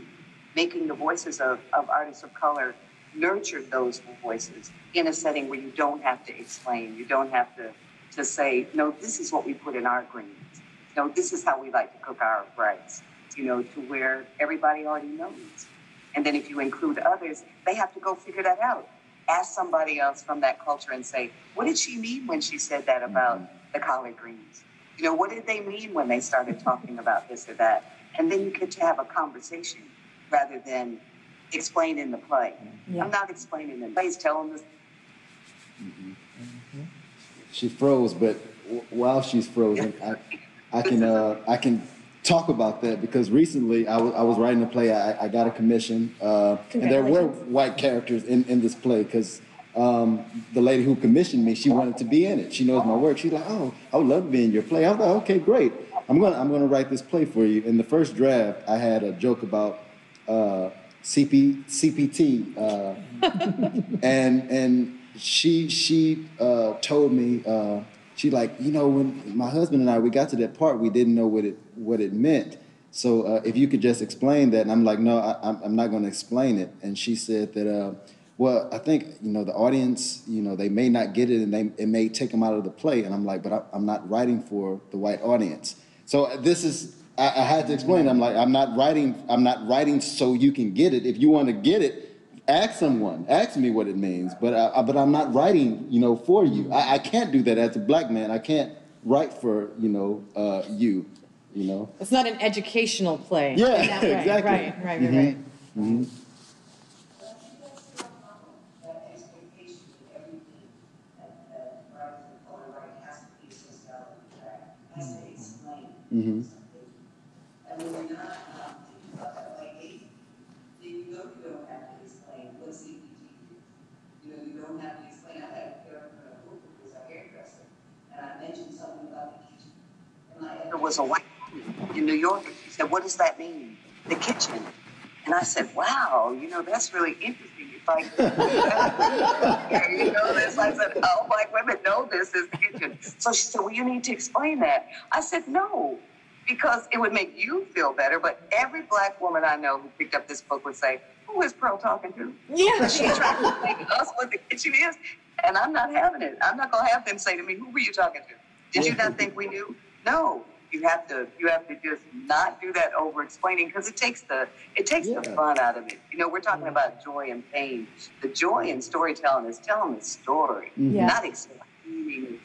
making the voices of artists of color, nurture those voices in a setting where you don't have to explain, you don't have to say, no, this is what we put in our greens. No, this is how we like to cook our rice, you know, to where everybody already knows. And then if you include others, they have to go figure that out. Ask somebody else from that culture and say, what did she mean when she said that about the collard greens? You know, what did they mean when they started talking about this or that? And then you get to have a conversation rather than explain in the play. Yeah. I'm not explaining in the play, telling this. Mm-hmm. Mm-hmm. She froze, but while she's frozen, I can talk about that because recently I was writing a play. I got a commission, and there were white characters in this play because the lady who commissioned me, she wanted to be in it. She knows my work. She's like, oh, I would love to be in your play. I was like, okay, great. I'm gonna write this play for you. In the first draft, I had a joke about CPT, and she told me she like, you know, when my husband and I, we got to that part, we didn't know what it meant. So if you could just explain that, and I'm like, no, I'm not gonna explain it. And she said that. Well, I think, you know, the audience, you know, they may not get it and it may take them out of the play. And I'm like, but I'm not writing for the white audience. So this is, I had to explain. I'm like, I'm not writing so you can get it. If you want to get it, ask someone, ask me what it means. But I'm not writing, you know, for you. I can't do that as a black man. I can't write for, you know, you, you know. It's not an educational play. Yeah, exactly. Right. Mm-hmm. Right. Mm-hmm. Mm-hmm. And when you're not thinking about that white lady, then you know you don't have to explain what CPT is. You know, you don't have to explain. I had a girlfriend who was a hairdresser, and I mentioned something about the kitchen. And there was a white woman in New York, and she said, what does that mean? The kitchen. And I said, wow, you know, that's really interesting. It's like, you know this? I said, oh, black women know this is the kitchen. So she said, well, you need to explain that. I said, no, because it would make you feel better. But every black woman I know who picked up this book would say, who is Pearl talking to? Yeah. She tried to explain to us what the kitchen is, and I'm not having it. I'm not going to have them say to me, who were you talking to? Did you not think we knew? No. You have to just not do that over explaining because it takes the fun out of it. You know, we're talking about joy and pain. The joy in storytelling is telling the story, not explaining.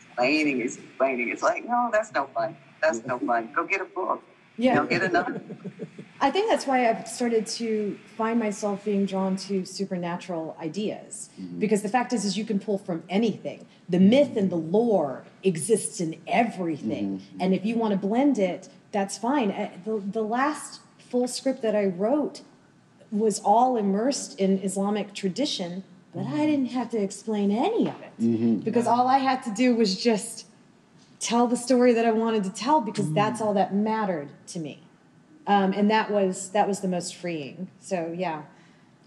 It's like, no, that's no fun. That's no fun. Go get a book. Yeah. Go get another book. I think that's why I've started to find myself being drawn to supernatural ideas. Mm-hmm. Because the fact is you can pull from anything. The myth and the lore exists in everything. Mm-hmm. And if you want to blend it, that's fine. The last full script that I wrote was all immersed in Islamic tradition, but I didn't have to explain any of it. Mm-hmm. Because all I had to do was just tell the story that I wanted to tell because that's all that mattered to me. And that was the most freeing. So yeah,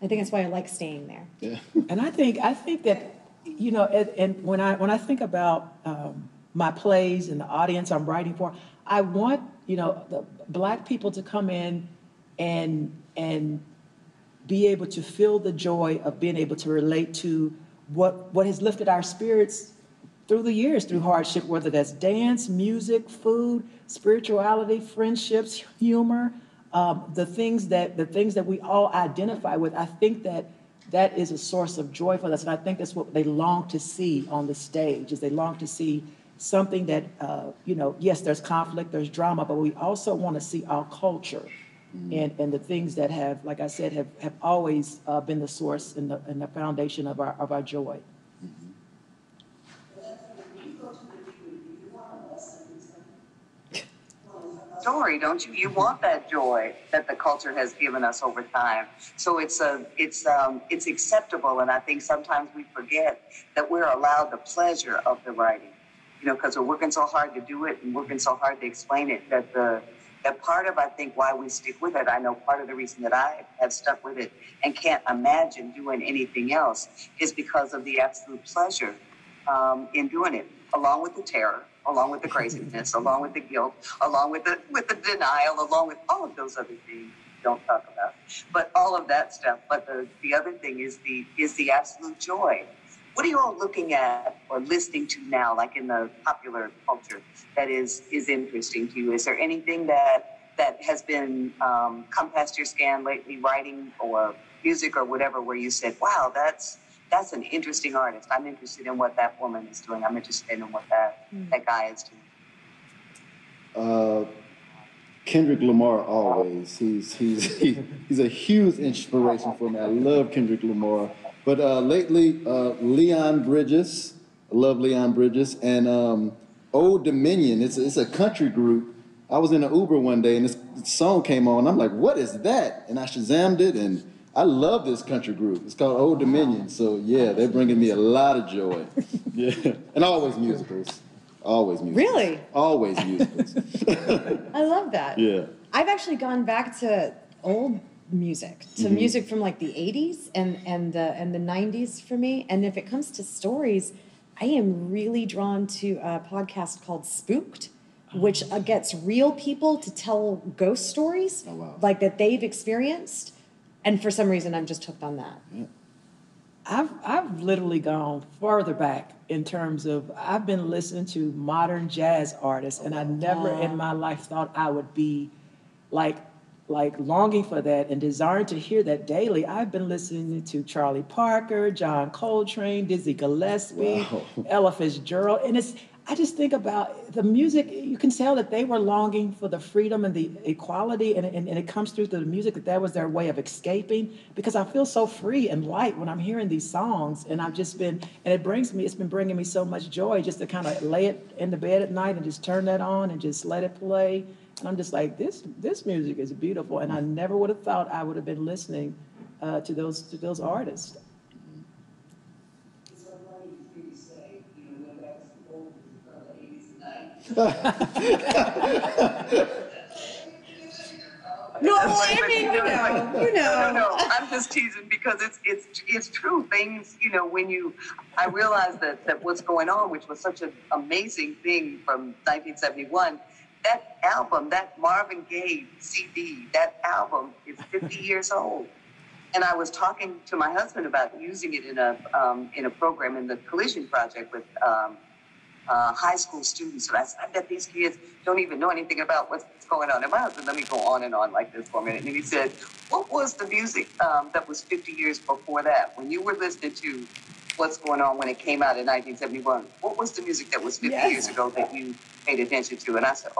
I think that's why I like staying there. Yeah. And I think that, you know, and when I think about my plays and the audience I'm writing for, I want, you know, the black people to come in and be able to feel the joy of being able to relate to what has lifted our spirits through the years, through hardship, whether that's dance, music, food, spirituality, friendships, humor, the things that we all identify with. I think that is a source of joy for us, and I think that's what they long to see on the stage. Is they long to see something that, yes, there's conflict, there's drama, but we also want to see our culture. And the things that have, like I said, have always been the source and the foundation of our joy. Mm-hmm. Story, don't you? You want that joy that the culture has given us over time. So it's acceptable, and I think sometimes we forget that we're allowed the pleasure of the writing. You know, because we're working so hard to do it and working so hard to explain it that the. That part of, I think, why we stick with it, I know part of the reason that I have stuck with it and can't imagine doing anything else is because of the absolute pleasure in doing it, along with the terror, along with the craziness, along with the guilt, along with the denial, along with all of those other things we don't talk about. But all of that stuff. But the other thing is the absolute joy. What are you all looking at or listening to now, like in the popular culture, that is interesting to you? Is there anything that has been come past your scan lately, writing or music or whatever, where you said, wow, that's an interesting artist. I'm interested in what that woman is doing. I'm interested in what that guy is doing. Kendrick Lamar always. He's a huge inspiration for me. I love Kendrick Lamar. But lately, Leon Bridges, I love Leon Bridges, and Old Dominion, it's a country group. I was in an Uber one day and this song came on, and I'm like, what is that? And I Shazammed it, and I love this country group. It's called Old Dominion, so yeah, they're bringing me a lot of joy. Yeah, and always musicals. Always musicals. Really? Always musicals. I love that. Yeah. I've actually gone back to old music, to music from like the 80s and the 90s for me. And if it comes to stories, I am really drawn to a podcast called Spooked, which gets real people to tell ghost stories like that they've experienced. And for some reason, I'm just hooked on that. Yeah. I've literally gone farther back in terms of I've been listening to modern jazz artists, and I never in my life thought I would be like longing for that and desiring to hear that daily. I've been listening to Charlie Parker, John Coltrane, Dizzy Gillespie, Ella Fitzgerald, and I just think about the music. You can tell that they were longing for the freedom and the equality, and it comes through the music that was their way of escaping, because I feel so free and light when I'm hearing these songs, and I've just been, and it's been bringing me so much joy just to kind of lay it in the bed at night and just turn that on and just let it play. And I'm just like, this music is beautiful, and I never would have thought I would have been listening to those artists. No, I mean, you know. No, I'm just teasing, because it's true. Things, you know, I realized that What's Going On, which was such an amazing thing from 1971. That album, that Marvin Gaye CD, that album is 50 years old. And I was talking to my husband about using it in a program in the Collision Project with high school students. And I said, I bet these kids don't even know anything about what's going on. And my husband let me go on and on like this for a minute. And he said, what was the music that was 50 years before that? When you were listening to What's Going On when it came out in 1971, what was the music that was 50 years ago that you paid attention to? And I said,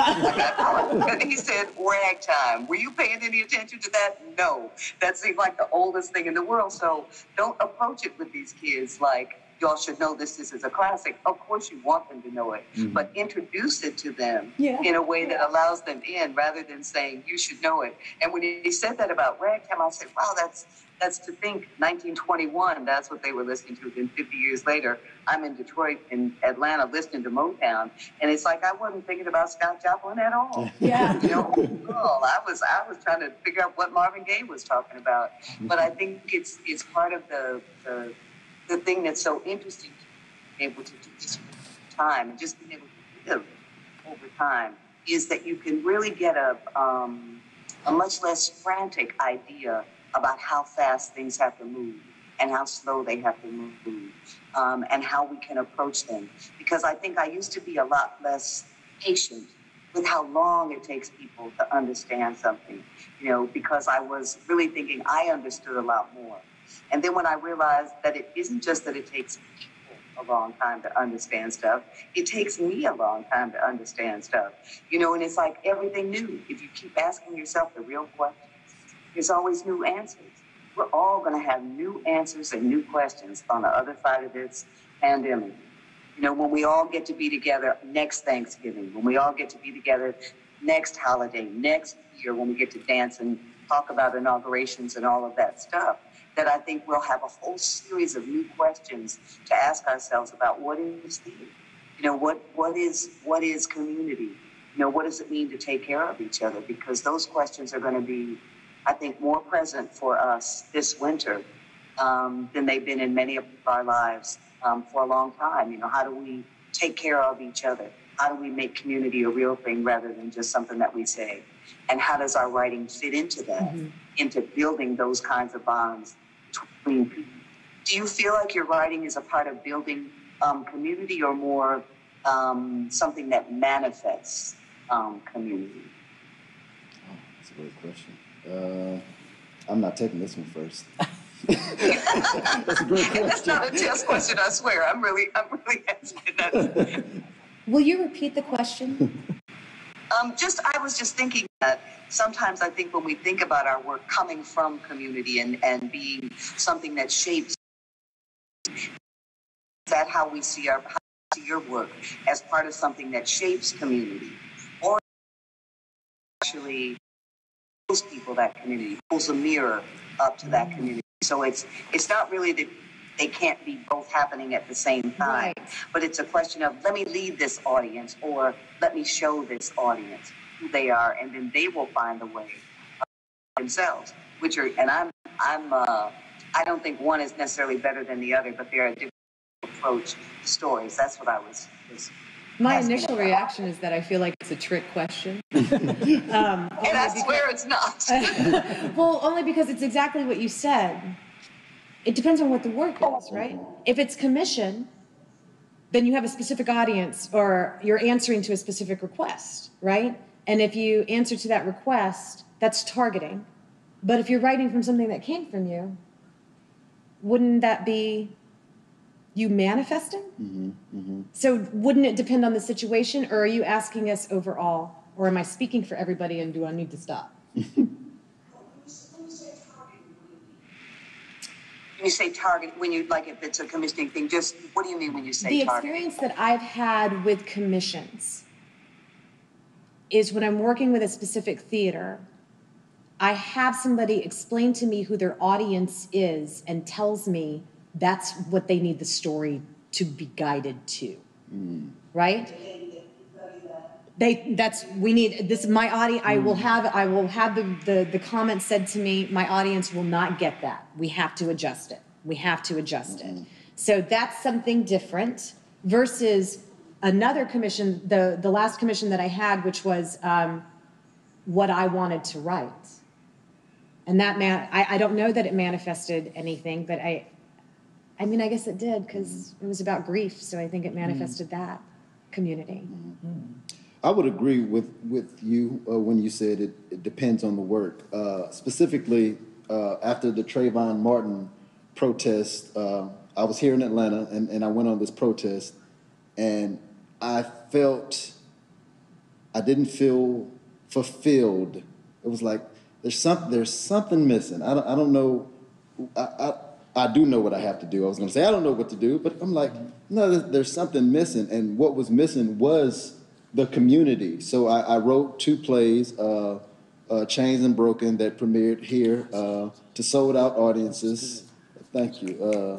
and he said, Ragtime. Were you paying any attention to that? No. That seemed like the oldest thing in the world. So don't approach it with these kids like, y'all should know this is a classic. Of course you want them to know it, but introduce it to them in a way that allows them in, rather than saying, you should know it. And when he said that about Ragtime, I said, wow, that's to think 1921, that's what they were listening to. Then 50 years later, I'm in Detroit and Atlanta listening to Motown, and it's like I wasn't thinking about Scott Joplin at all. Yeah. You know, I was trying to figure out what Marvin Gaye was talking about. But I think it's part of the thing that's so interesting, being able to do this over time and just being able to live over time, is that you can really get a much less frantic idea about how fast things have to move and how slow they have to move, and how we can approach them. Because I think I used to be a lot less patient with how long it takes people to understand something, you know, because I was really thinking I understood a lot more. And then when I realized that it isn't just that it takes people a long time to understand stuff, it takes me a long time to understand stuff, you know, and it's like everything new. If you keep asking yourself the real questions, there's always new answers. We're all going to have new answers and new questions on the other side of this pandemic. You know, when we all get to be together next Thanksgiving, when we all get to be together next holiday, next year, when we get to dance and talk about inaugurations and all of that stuff, that I think we'll have a whole series of new questions to ask ourselves about what is theater? You know, what is community? You know, what does it mean to take care of each other? Because those questions are going to be, I think, more present for us this winter than they've been in many of our lives for a long time. You know, how do we take care of each other? How do we make community a real thing rather than just something that we say? And how does our writing fit into that, into building those kinds of bonds between people? Do you feel like your writing is a part of building community or more something that manifests community? Oh, that's a great question. I'm not taking this one first. That's a great question. That's not a test question, I swear. I'm really asking that. Will you repeat the question? I was just thinking that sometimes I think when we think about our work coming from community and being something that shapes, is that how we see your work as part of something that shapes community, or actually pulls people that community, pulls a mirror up to that community. So it's not really that they can't be both happening at the same time, right. But it's a question of let me lead this audience or let me show this audience who they are, and then they will find a way themselves. I don't think one is necessarily better than the other, but they're a different approach to stories. That's what I was my initial reaction is that I feel like it's a trick question. And I swear it's not. Well, only because it's exactly what you said. It depends on what the work is, right? If it's commission, then you have a specific audience or you're answering to a specific request, right? And if you answer to that request, that's targeting. But if you're writing from something that came from you, wouldn't that be you manifesting? So wouldn't it depend on the situation, or are you asking us overall, or am I speaking for everybody and do I need to stop? When you say target, when you, like, if it's a commissioning thing, just what do you mean when you say target? The experience that I've had with commissions is when I'm working with a specific theater, I have somebody explain to me who their audience is and tells me that's what they need the story to be guided to, right? I will have the comment said to me, my audience will not get that. We have to adjust it. Mm-hmm. So that's something different versus another commission, the last commission that I had, which was what I wanted to write. And that I don't know that it manifested anything, but I guess it did, because it was about grief, so I think it manifested that community. I would agree with you when you said it depends on the work. Specifically, after the Trayvon Martin protest, I was here in Atlanta, and I went on this protest, and I didn't feel fulfilled. It was like, there's something missing. I don't know. I do know what I have to do. I was going to say, I don't know what to do, but I'm like, no, there's something missing. And what was missing was the community. So I wrote two plays, Chains and Broken, that premiered here to sold-out audiences. Thank you.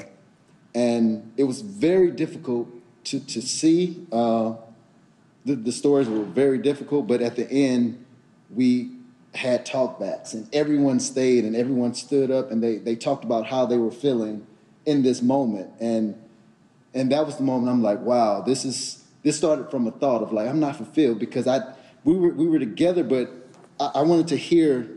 And it was very difficult to see. The stories were very difficult, but at the end, we had talkbacks, and everyone stayed and everyone stood up, and they talked about how they were feeling in this moment. And that was the moment I'm like, wow, this started from a thought of like, I'm not fulfilled, because we were together, but I wanted to hear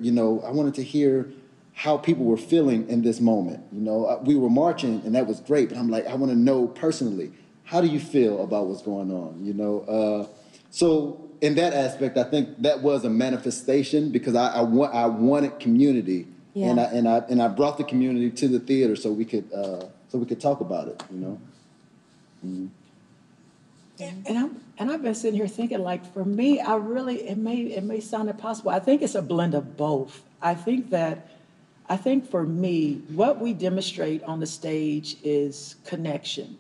how people were feeling in this moment. You know, we were marching and that was great, but I'm like, I want to know personally, how do you feel about what's going on? You know, so in that aspect, I think that was a manifestation because I wanted community, yeah. and I brought the community to the theater so we could talk about it. You know. Mm-hmm. And I've been sitting here thinking, like, for me, I really, it may sound impossible. I think it's a blend of both. I think for me, what we demonstrate on the stage is connection.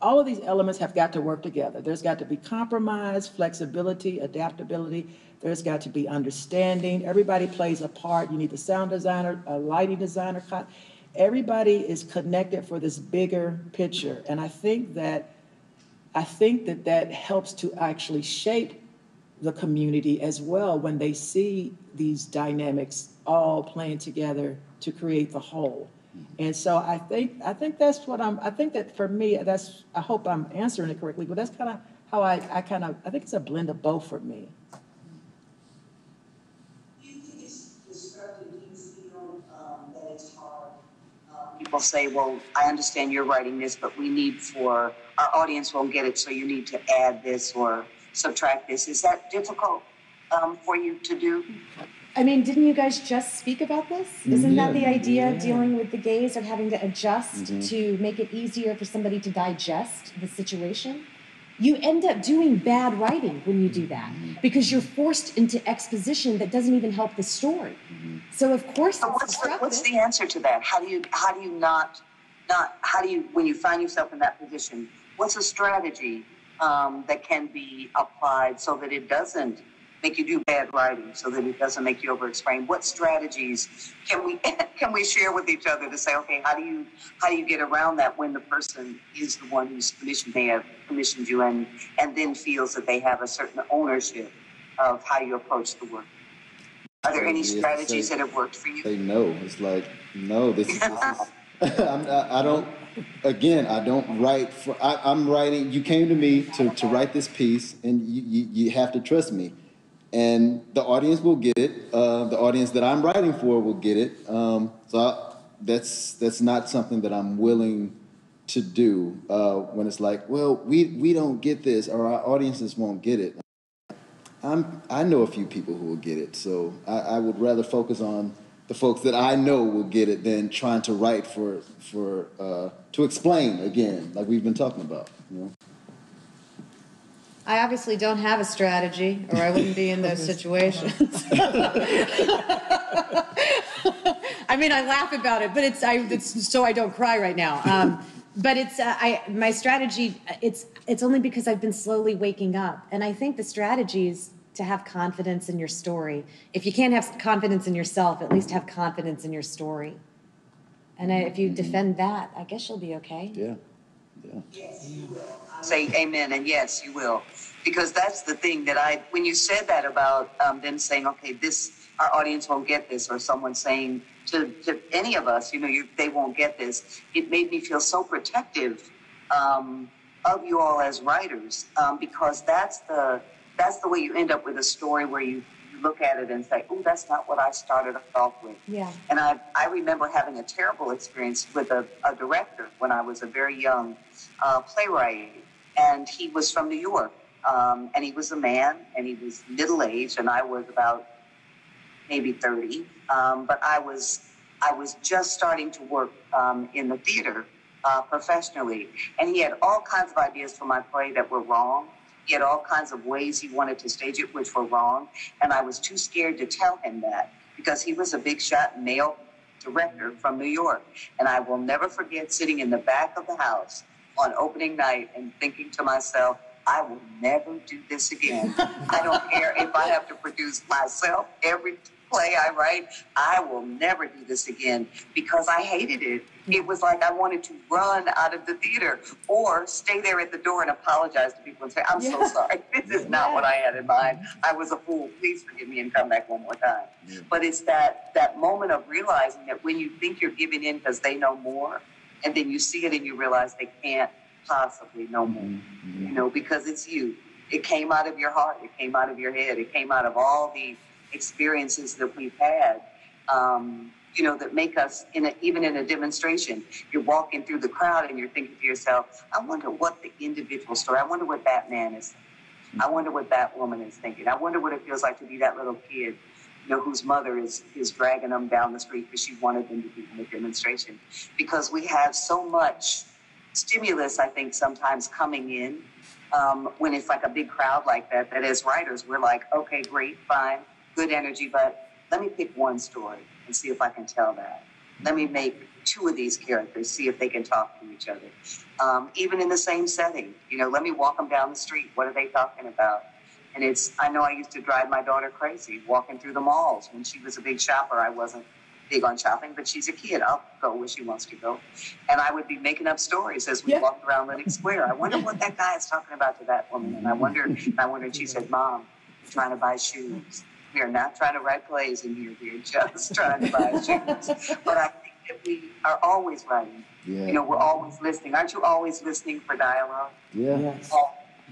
All of these elements have got to work together. There's got to be compromise, flexibility, adaptability. There's got to be understanding. Everybody plays a part. You need a sound designer, a lighting designer. Everybody is connected for this bigger picture. And I think that helps to actually shape the community as well when they see these dynamics all playing together to create the whole. And so I think that's what I think that for me, that's, I hope I'm answering it correctly, but that's kind of how I think it's a blend of both for me. Do you think it's disruptive? Do you feel that it's hard? People say, well, I understand you're writing this, but we need for, our audience won't get it, so you need to add this or subtract this. Is that difficult for you to do? I mean, didn't you guys just speak about this? Isn't that the idea of dealing with the gaze, of having to adjust to make it easier for somebody to digest the situation? You end up doing bad writing when you do that because you're forced into exposition that doesn't even help the story. So of course, so what's the answer to that? How do you when you find yourself in that position? What's a strategy that can be applied so that it doesn't make you do bad writing, so that it doesn't make you overexplain? What strategies can we share with each other to say, okay, how do you get around that when the person is the one who's commissioned you and then feels that they have a certain ownership of how you approach the work? Are there any strategies that have worked for you? They know. It's like, no, this is I don't. Again, I don't write for. I'm writing. You came to me to write this piece, and you have to trust me. And the audience will get it. The audience that I'm writing for will get it. So that's not something that I'm willing to do when it's like, well, we don't get this, or our audiences won't get it. I know a few people who will get it, so I would rather focus on the folks that I know will get it than trying to write for to explain again, like we've been talking about, you know. I obviously don't have a strategy, or I wouldn't be in those situations. I mean, I laugh about it, but it's so I don't cry right now. But it's my strategy. It's only because I've been slowly waking up, and I think the strategy is to have confidence in your story. If you can't have confidence in yourself, at least have confidence in your story. And if you defend that, I guess you'll be okay. Yeah. Yeah. Yes, you will. Say amen, and yes, you will. Because that's the thing that when you said that about them saying, okay, our audience won't get this, or someone saying to any of us, you know, they won't get this, it made me feel so protective of you all as writers, because that's the way you end up with a story where you look at it and say, oh, that's not what I started off with. Yeah. And I remember having a terrible experience with a director when I was a very young playwright. And he was from New York, and he was a man, and he was middle-aged, and I was about maybe 30. But I was just starting to work in the theater professionally, and he had all kinds of ideas for my play that were wrong. He had all kinds of ways he wanted to stage it which were wrong, and I was too scared to tell him that because he was a big-shot male director from New York, and I will never forget sitting in the back of the house on opening night and thinking to myself, I will never do this again. I don't care if I have to produce myself every play I write. I will never do this again because I hated it. It was like I wanted to run out of the theater or stay there at the door and apologize to people and say, I'm so sorry. This is not what I had in mind. I was a fool. Please forgive me and come back one more time. Yeah. But it's that moment of realizing that when you think you're giving in because they know more, and then you see it and you realize they can't possibly know more, you know, because it's you. It came out of your heart. It came out of your head. It came out of all the experiences that we've had. that make us, even in a demonstration, you're walking through the crowd and you're thinking to yourself, I wonder what the individual story, I wonder what that man is thinking. I wonder what that woman is thinking. I wonder what it feels like to be that little kid, whose mother is dragging them down the street because she wanted them to be in a demonstration. Because we have so much stimulus, I think, sometimes coming in when it's like a big crowd like that, that as writers, we're like, okay, great, fine, good energy, but let me pick one story and see if I can tell that. Let me make two of these characters, see if they can talk to each other. Even in the same setting, let me walk them down the street. What are they talking about? And I know I used to drive my daughter crazy walking through the malls. When she was a big shopper, I wasn't big on shopping, but she's a kid. I'll go where she wants to go. And I would be making up stories as we walked around Lenox Square. I wonder what that guy is talking about to that woman. And I wondered, she said, Mom, we're trying to buy shoes. We are not trying to write plays in here. We are just trying to buy shoes. But I think that we are always writing. Yeah. We're always listening. Aren't you always listening for dialogue? Yeah. Yes.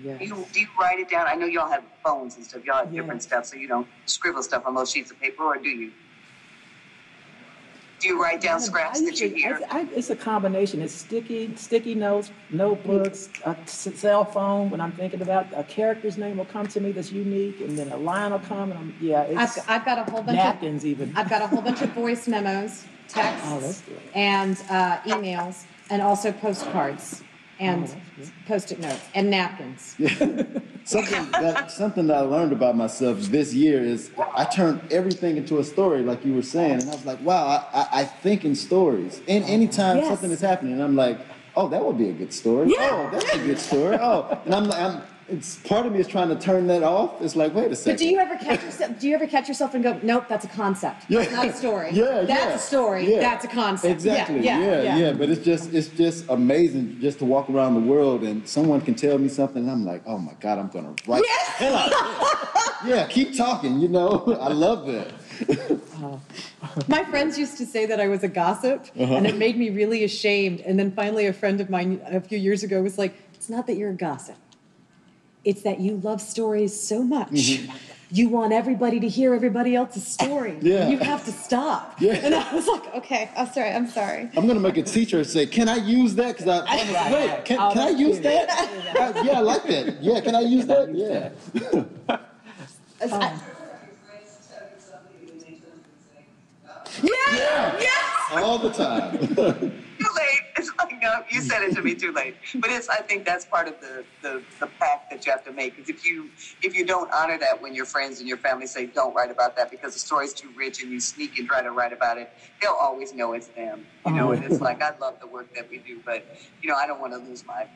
Yes. Do you write it down? I know y'all have phones and stuff. Y'all have different stuff, so you don't scribble stuff on those sheets of paper, or do you? Do you write down scraps that you hear? It's a combination. It's sticky notes, notebooks, a cell phone. When I'm thinking about a character's name will come to me that's unique, and then a line will come. And I've got a whole bunch napkins of even. I've got a whole bunch of voice memos, texts, and emails, and also postcards. And Post-it notes and napkins. Yeah. something that I learned about myself this year is I turned everything into a story, like you were saying. And I was like, wow, I think in stories. And anytime something is happening, I'm like, oh, that would be a good story. Yeah. Oh, that's a good story. Oh, and it's part of me is trying to turn that off. It's like, wait a second. But do you ever catch yourself? Do you ever catch yourself and go, nope, that's a concept. Yeah. That's not a story. Yeah, that's a story. Yeah. That's a concept. Exactly. Yeah. But it's just amazing just to walk around the world and someone can tell me something and I'm like, oh my God, I'm gonna write the hell out of it. Yeah, keep talking. I love that. My friends used to say that I was a gossip, and it made me really ashamed. And then finally, a friend of mine a few years ago was like, it's not that you're a gossip. It's that you love stories so much. Mm-hmm. You want everybody to hear everybody else's story. Yeah. You have to stop. Yeah. And I was like, okay, I'm sorry. I'm going to make a teacher say, can I use that? Because can I use that? Yeah, I like that. Yeah, can I use that? Yeah. Yeah. All the time. Too late. It's like, no, you said it to me too late. But I think that's part of the pact that you have to make. Because if you don't honor that when your friends and your family say, don't write about that because the story's too rich and you sneak and try to write about it, they'll always know it's them. And it's like, I love the work that we do, but, I don't want to lose my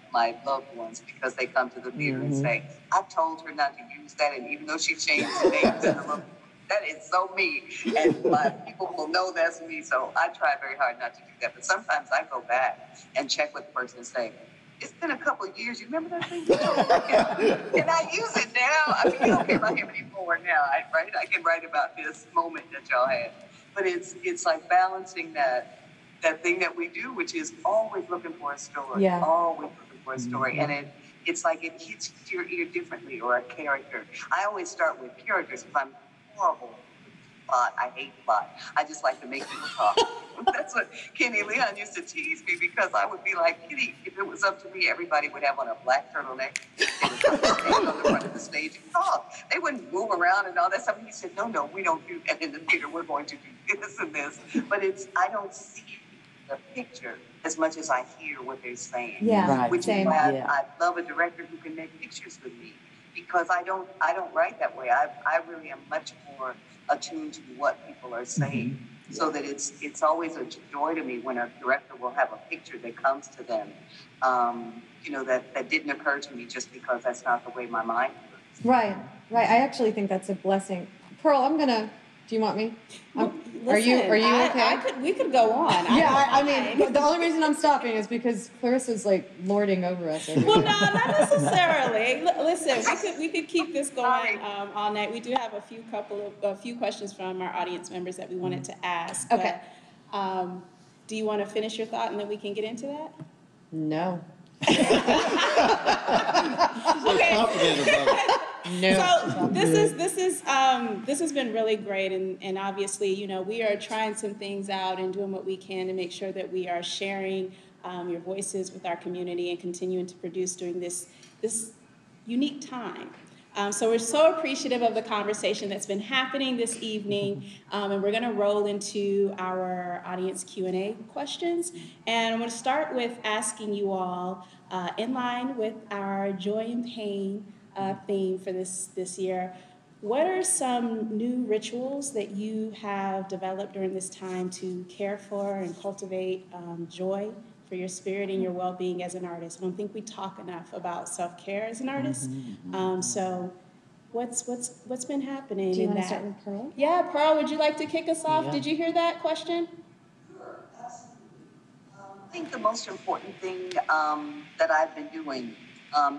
loved ones because they come to the theater and say, I told her not to use that, and even though she changed the names and the look, that is so me, and my people will know that's me, so I try very hard not to do that. But sometimes I go back and check with the person and say, it's been a couple of years, you remember that thing? Can I use it now? I mean, you don't care about him anymore now, right? I can write about this moment that y'all had. But it's like balancing that thing that we do, which is always looking for a story, and it's like it hits your ear differently, or a character. I always start with characters if I'm horrible plot. I hate plot. I just like to make people talk. That's what Kenny Leon used to tease me, because I would be like, Kenny, if it was up to me, everybody would have on a black turtleneck. They would stand on the front of the stage and talk. They wouldn't move around and all that stuff. And he said, no, we don't do that in the theater. We're going to do this and this. But I don't see the picture as much as I hear what they're saying. Yeah, right. Which is why I love a director who can make pictures with me. Because I don't write that way. I really am much more attuned to what people are saying, so that it's always a joy to me when a director will have a picture that comes to them, that didn't occur to me just because that's not the way my mind works. Right. I actually think that's a blessing. Pearl, do you want me? Listen, are you okay? We could go on. The only reason I'm stopping is because Clarissa's like lording over us. Well, no, not necessarily. Listen, we could keep this going all night. We do have a few questions from our audience members that we wanted to ask. Okay. But, do you want to finish your thought and then we can get into that? No. Okay. No. So this has been really great, and obviously, you know, we are trying some things out and doing what we can to make sure that we are sharing your voices with our community and continuing to produce during this unique time. So we're so appreciative of the conversation that's been happening this evening, and we're going to roll into our audience Q&A questions. And I'm going to start with asking you all, in line with our joy and pain theme for this year, what are some new rituals that you have developed during this time to care for and cultivate joy for your spirit and your well-being as an artist? I don't think we talk enough about self-care as an artist. So what's been happening? Do you want to start with Pearl? Yeah, Pearl, would you like to kick us off? Yeah. Did you hear that question? Sure, absolutely. I think the most important thing that I've been doing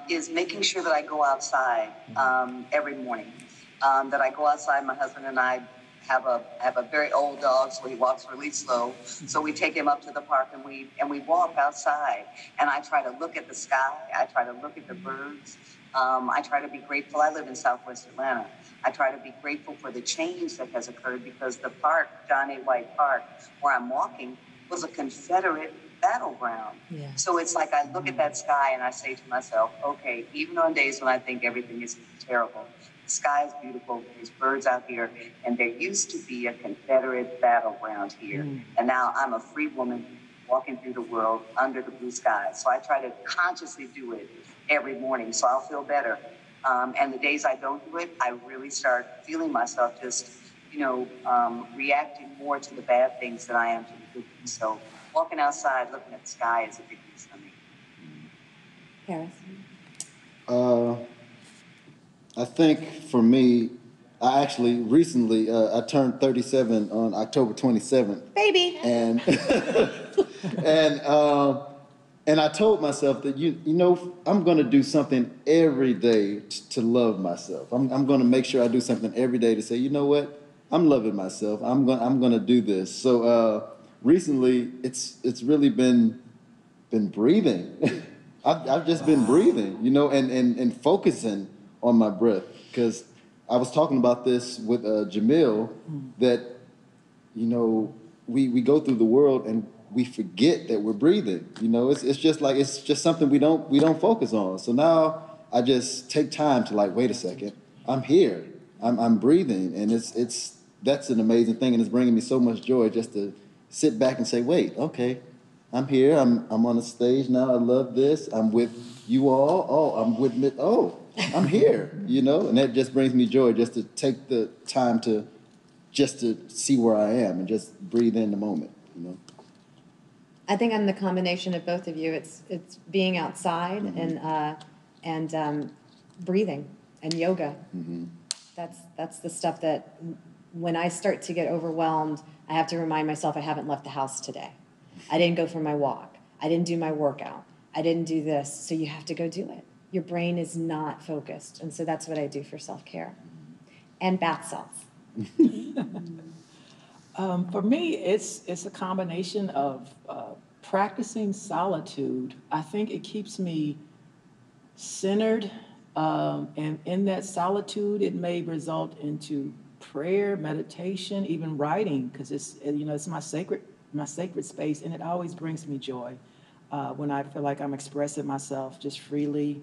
is making sure that I go outside every morning, that I go outside. My husband and I have a very old dog, so he walks really slow. So we take him up to the park and we walk outside. And I try to look at the sky. I try to look at the birds. I try to be grateful. I live in Southwest Atlanta. I try to be grateful for the change that has occurred, because the park, John A. White Park, where I'm walking, was a Confederate battleground. Yeah. So it's like I look at that sky and I say to myself, okay, even on days when I think everything is terrible, the sky is beautiful, there's birds out here, and there used to be a Confederate battleground here. And now I'm a free woman walking through the world under the blue sky. So I try to consciously do it every morning, so I'll feel better. And the days I don't do it, I really start feeling myself just, you know, reacting more to the bad things than I am to the good things. So walking outside, looking at the sky is a big piece for me. Paris? I think for me, I actually recently, I turned 37 on October 27th. Baby. And and I told myself that, you know, I'm going to do something every day to love myself. I'm going to make sure I do something every day to say, you know what, I'm loving myself. I'm going to do this. So recently, it's really been breathing. I've just been breathing, you know, and focusing on my breath, because I was talking about this with Jamil, that, you know, we go through the world and we forget that we're breathing. You know, it's just like, it's just something we don't focus on. So now I just take time to, like, wait a second, I'm here, I'm breathing, and it's that's an amazing thing, and it's bringing me so much joy just to sit back and say, wait, okay, I'm here, I'm on a stage now, I love this, I'm with you all, I'm here, you know, and that just brings me joy, just to take the time to, just to see where I am and just breathe in the moment, you know. I think I'm the combination of both of you. It's being outside and breathing and yoga. That's the stuff that when I start to get overwhelmed, I have to remind myself I haven't left the house today. I didn't go for my walk. I didn't do my workout. I didn't do this. So you have to go do it. Your brain is not focused. And so that's what I do for self-care. And bath salts. For me, it's a combination of practicing solitude. I think it keeps me centered. And in that solitude, it may result into prayer, meditation, even writing, because it's, you know, it's my sacred space, and it always brings me joy when I feel like I'm expressing myself just freely.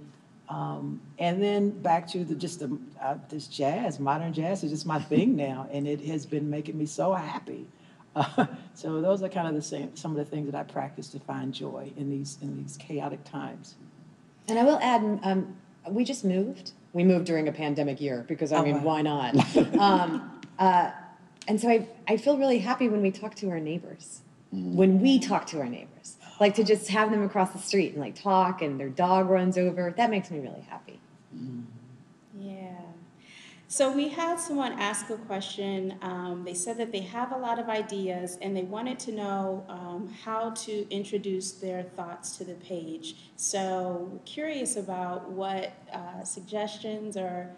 And then back to this jazz, modern jazz is just my thing now, and it has been making me so happy. So those are kind of some of the things that I practice to find joy in these chaotic times. And I will add, we just moved. We moved during a pandemic year because, why not? And so I feel really happy when we talk to our neighbors, like to just have them across the street and like talk, and their dog runs over. That makes me really happy. Yeah. So we had someone ask a question. They said that they have a lot of ideas and they wanted to know how to introduce their thoughts to the page. So we're curious about what suggestions, or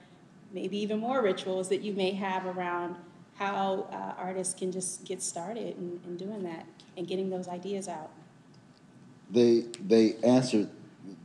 maybe even more rituals, that you may have around how artists can just get started in doing that and getting those ideas out. They answered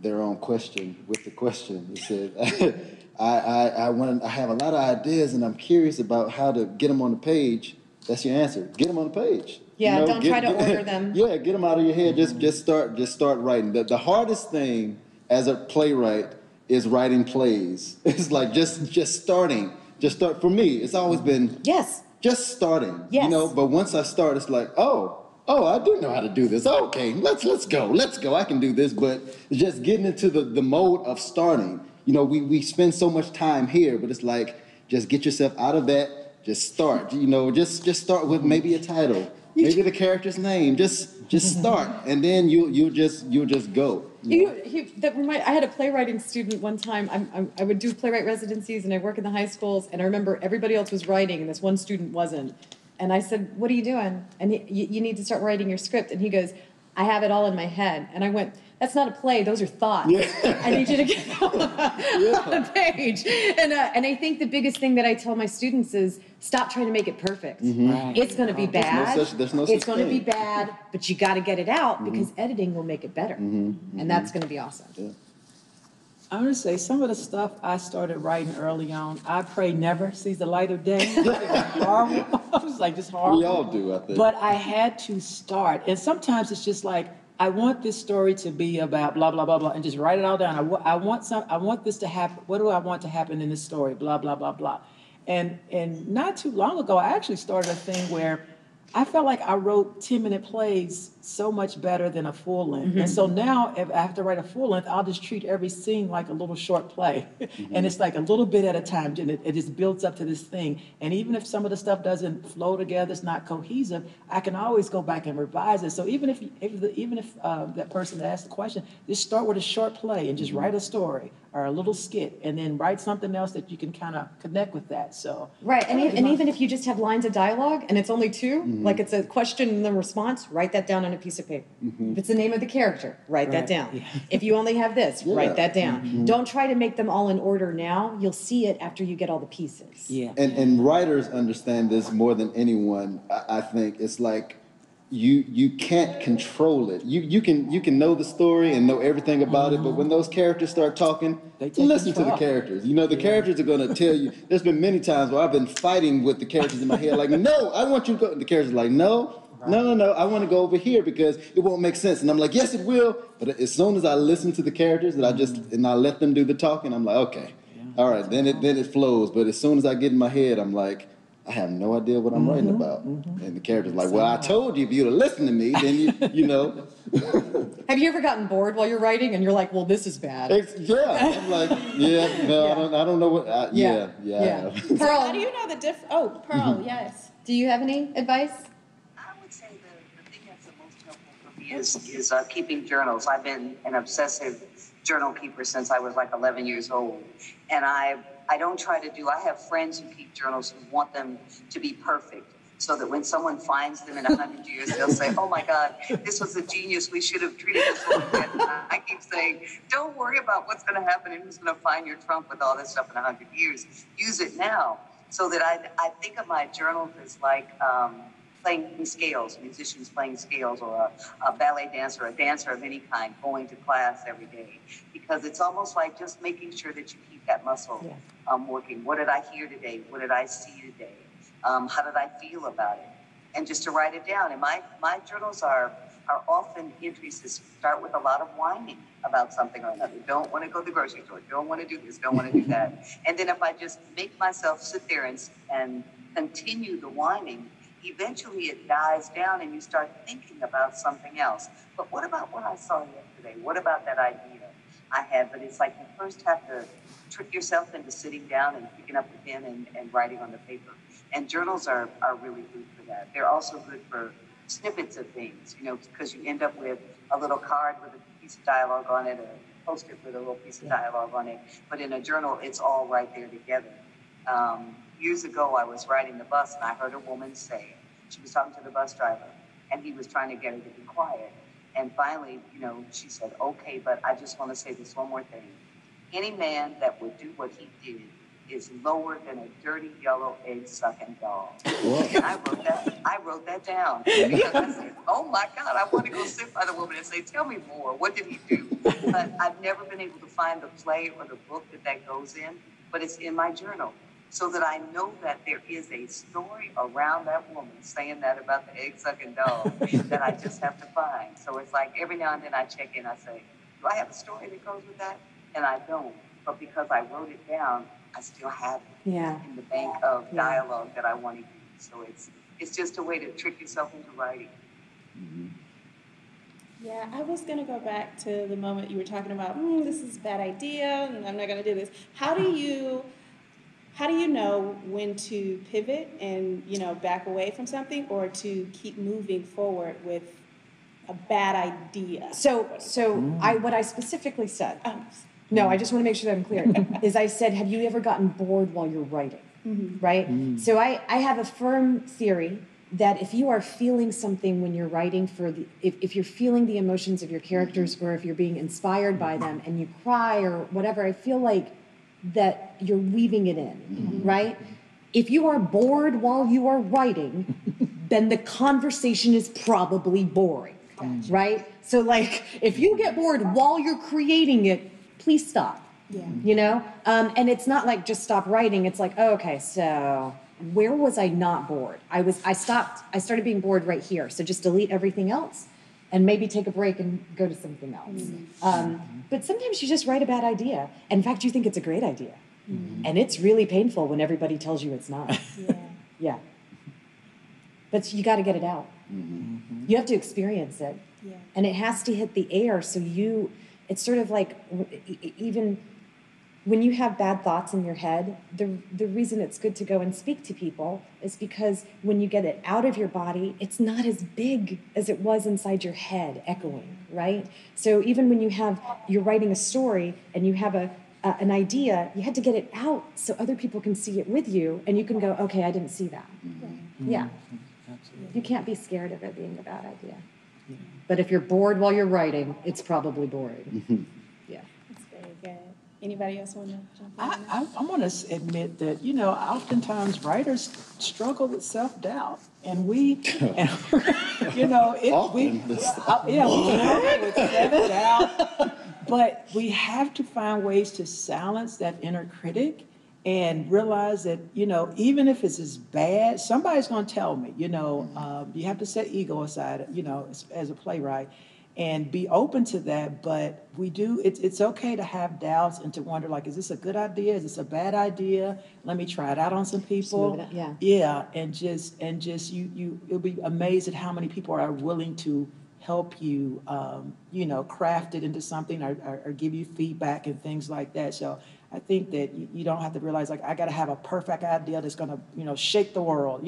their own question with the question. They said, I have a lot of ideas, and I'm curious about how to get them on the page. That's your answer. Get them on the page. Yeah, you know, don't try to order them. Yeah, get them out of your head. Just start writing. The hardest thing as a playwright is writing plays. It's like just starting. Just start. For me, it's always been yes. Just starting. Yes. You know, but once I start, it's like oh, I do know how to do this. Okay, let's go. I can do this. But just getting into the mode of starting. You know, we spend so much time here, but it's like just get yourself out of that. Just start, you know, just start with maybe a title, maybe the character's name, just start, and then you'll just go. I had a playwriting student one time. I would do playwright residencies, and I work in the high schools, and I remember everybody else was writing, and this one student wasn't. And I said, what are you doing? And you need to start writing your script. And he goes, I have it all in my head. And I went, that's not a play. Those are thoughts. Yeah. I need you to get on the page. And I think the biggest thing that I tell my students is stop trying to make it perfect. Mm-hmm. Right. It's going to be bad. It's going to be bad, but you got to get it out because editing will make it better. Mm-hmm. And that's going to be awesome. Yeah. I'm going to say some of the stuff I started writing early on, I Pray Never Sees the Light of Day. It was like just horrible. We all do, I think. But I had to start. And sometimes it's just like, I want this story to be about blah, blah, blah, blah, and just write it all down. I want this to happen. What do I want to happen in this story? Blah, blah, blah, blah. And not too long ago, I actually started a thing where I felt like I wrote 10-minute plays so much better than a full length. Mm-hmm. And so now if I have to write a full length, I'll just treat every scene like a little short play. Mm-hmm. And it's like a little bit at a time, and it just builds up to this thing. And even if some of the stuff doesn't flow together, it's not cohesive, I can always go back and revise it. So even if that person that asked the question, just start with a short play and just write a story or a little skit, and then write something else that you can kind of connect with that. So right, and even if you just have lines of dialogue and it's only two, like it's a question and then response, write that down on a piece of paper. Mm-hmm. If it's the name of the character, write that down. Yeah. If you only have this, write that down. Mm-hmm. Don't try to make them all in order now. You'll see it after you get all the pieces. Yeah. And writers understand this more than anyone, I think. It's like you can't control it. You can know the story and know everything about it, but when those characters start talking, listen to the characters. You know, the characters are going to tell you. There's been many times where I've been fighting with the characters in my head, like, no, I want you to go. The characters are like, no, I want to go over here because it won't make sense. And I'm like, yes, it will. But as soon as I listen to the characters and I let them do the talking, I'm like, okay, all right, then it flows. But as soon as I get in my head, I'm like, I have no idea what I'm writing about. Mm-hmm. And the character's like, well, I told you if you'd have listened to me, then you know. Have you ever gotten bored while you're writing and you're like, well, this is bad? I'm like, I don't know what, I Pearl. So how do you know the difference? Oh, Pearl, yes. Do you have any advice? I would say the thing that's the most helpful for me is keeping journals. I've been an obsessive journal keeper since I was like 11 years old. And I don't try to do, I have friends who keep journals who want them to be perfect so that when someone finds them in 100 years, they'll say, oh my God, this was a genius. We should have treated this like that. I keep saying, don't worry about what's going to happen and who's going to find your trunk with all this stuff in 100 years. Use it now. So that I think of my journals as like playing scales, musicians playing scales, or a ballet dancer, a dancer of any kind going to class every day. Because it's almost like just making sure that you keep that muscle working. What did I hear today? What did I see today? How did I feel about it? And just to write it down. And my journals are often entries that start with a lot of whining about something or another. Don't want to go to the grocery store. Don't want to do this. Don't want to do that. And then if I just make myself sit there and continue the whining, eventually it dies down and you start thinking about something else. But what about what I saw yesterday? What about that idea I had? But it's like you first have to trick yourself into sitting down and picking up the pen and writing on the paper. And journals are really good for that. They're also good for snippets of things, you know, because you end up with a little card with a piece of dialogue on it, a post-it with a little piece of dialogue on it. But in a journal, it's all right there together. Years ago, I was riding the bus and I heard a woman say, she was talking to the bus driver and he was trying to get her to be quiet. And finally, you know, she said, okay, but I just want to say this one more thing. Any man that would do what he did is lower than a dirty yellow egg-sucking dog. Whoa. And I wrote that down. Because I said, oh my God, I want to go sit by the woman and say, tell me more, what did he do? But I've never been able to find the play or the book that goes in. but it's in my journal so that I know that there is a story around that woman saying that about the egg-sucking dog that I just have to find. So it's like every now and then I check in, I say, do I have a story that goes with that? And I don't, but because I wrote it down, I still have it in the bank of dialogue that I want to use. So it's just a way to trick yourself into writing. Mm-hmm. Yeah, I was going to go back to the moment you were talking about, this is a bad idea, and I'm not going to do this. How do you know when to pivot and, back away from something or to keep moving forward with a bad idea? What I specifically said, no, I just want to make sure that I'm clear, is I said, have you ever gotten bored while you're writing, right? Mm. So I have a firm theory that if you are feeling something when you're writing if you're feeling the emotions of your characters or if you're being inspired by them and you cry or whatever, I feel like that you're weaving it in, right? If you are bored while you are writing, then the conversation is probably boring, right? So like, if you get bored while you're creating it, please stop, and it's not like just stop writing. It's like, oh, okay, so where was I not bored? I started being bored right here. So just delete everything else and maybe take a break and go to something else. Mm-hmm. But sometimes you just write a bad idea. In fact, you think it's a great idea. Mm-hmm. And it's really painful when everybody tells you it's not. Yeah. But you got to get it out. Mm-hmm. You have to experience it. Yeah. And it has to hit the air. So it's sort of like even when you have bad thoughts in your head, the reason it's good to go and speak to people is because when you get it out of your body, it's not as big as it was inside your head echoing, right? So even when you're writing a story and you have an idea, you had to get it out so other people can see it with you and you can go, okay, I didn't see that. Mm-hmm. Yeah. Absolutely. You can't be scared of it being a bad idea. Yeah. But if you're bored while you're writing, it's probably boring. Yeah. That's very good. Anybody else want to jump in? I want to admit that, oftentimes writers struggle with self-doubt. And we struggle with self-doubt. But we have to find ways to silence that inner critic and realize that, even if it's as bad, somebody's going to tell me, you have to set ego aside, as a playwright. And be open to that, but it's okay to have doubts and to wonder, like, is this a good idea? Is this a bad idea? Let me try it out on some people. Yeah. Yeah, and just you'll be amazed at how many people are willing to help you, craft it into something or give you feedback and things like that. So I think that you don't have to realize, like, I got to have a perfect idea that's going to, shake the world,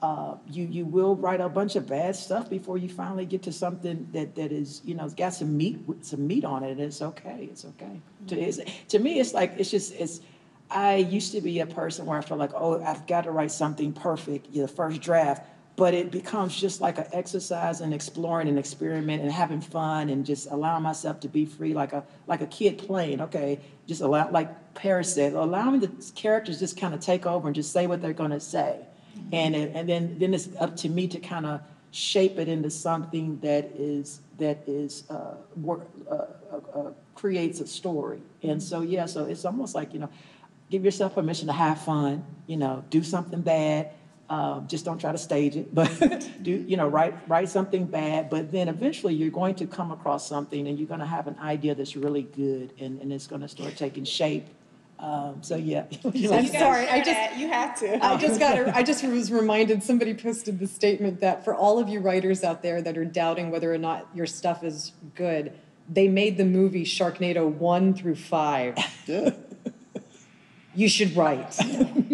Mm-hmm. You will write a bunch of bad stuff before you finally get to something that is, it's got some meat on it, and it's okay. It's okay. Mm-hmm. To me, it's like, I used to be a person where I felt like, oh, I've got to write something perfect, the first draft, but it becomes just like an exercise and exploring and experiment and having fun and just allowing myself to be free like a kid playing, okay? Just allow, like Paris said, allowing the characters just kind of take over and just say what they're going to say. And then it's up to me to kind of shape it into something that creates a story. And so, so it's almost like, give yourself permission to have fun, do something bad. Just don't try to stage it, but write something bad. But then eventually you're going to come across something and you're going to have an idea that's really good and it's going to start taking shape. I'm sorry. You have to. I just was reminded, somebody posted the statement that for all of you writers out there that are doubting whether or not your stuff is good, they made the movie Sharknado 1-5. You should write,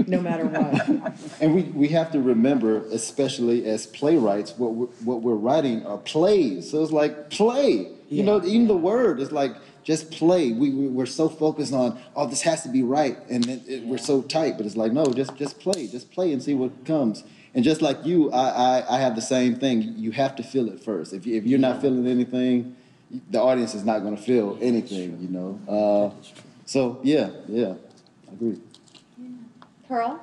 no matter what. And we have to remember, especially as playwrights, what we're writing are plays. So it's like play. Yeah. Even the word is like, just play. We're so focused on, oh, this has to be right, and we're so tight. But it's like, no, just play and see what comes. And just like you, I have the same thing. You have to feel it first. If you're not feeling anything, the audience is not going to feel anything. I agree. Yeah. Pearl.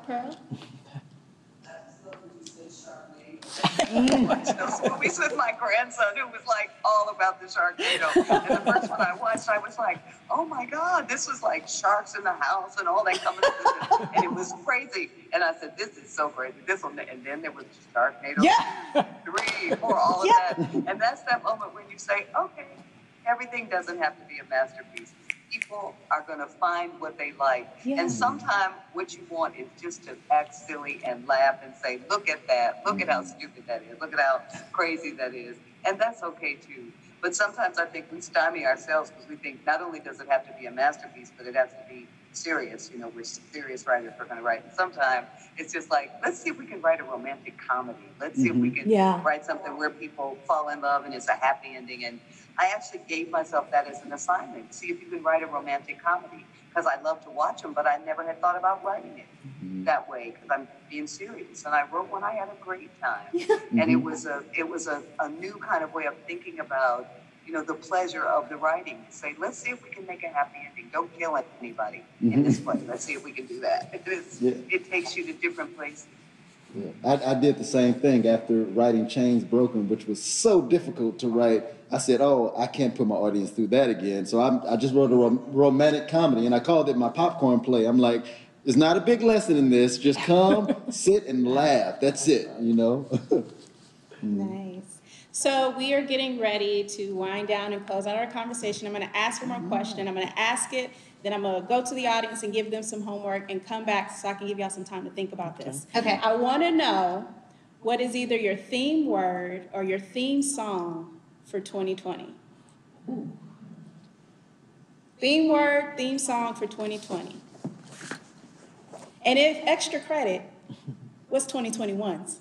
watch those movies with my grandson, who was like all about the Sharknado. And the first one I watched, I was like, oh my God, this was like sharks in the house and all that coming up. And it was crazy. And I said, this is so crazy. This one, and then there was Sharknado 3, 4, all of that. And that's that moment when you say, okay, everything doesn't have to be a masterpiece. People are going to find what they like. Yeah. And sometimes what you want is just to act silly and laugh and say, look at that. Look at how stupid that is. Look at how crazy that is. And that's okay, too. But sometimes I think we stymie ourselves because we think not only does it have to be a masterpiece, but it has to be serious. You know, we're serious writers. We're going to write. And sometimes it's just like, let's see if we can write a romantic comedy. Let's see if we can write something where people fall in love and it's a happy ending. And I actually gave myself that as an assignment. See if you can write a romantic comedy, because I love to watch them, but I never had thought about writing it that way, because I'm being serious. And I wrote one. I had a great time. And it was a new kind of way of thinking about, you know, the pleasure of the writing. Say, let's see if we can make a happy ending. Don't kill anybody in this play. Let's see if we can do that. It takes you to different places. Yeah. I did the same thing after writing Chains Broken, which was so difficult to write. I said, oh, I can't put my audience through that again. So I just wrote a romantic comedy, and I called it my popcorn play. I'm like, there's not a big lesson in this. Just come, sit, and laugh. That's it, you know? Nice. So we are getting ready to wind down and close out our conversation. I'm going to ask for more question. I'm going to ask it. Then I'm going to go to the audience and give them some homework and come back so I can give y'all some time to think about this. Okay. I want to know, what is either your theme word or your theme song for 2020? Ooh. Theme word, theme song for 2020. And if extra credit, what's 2021's?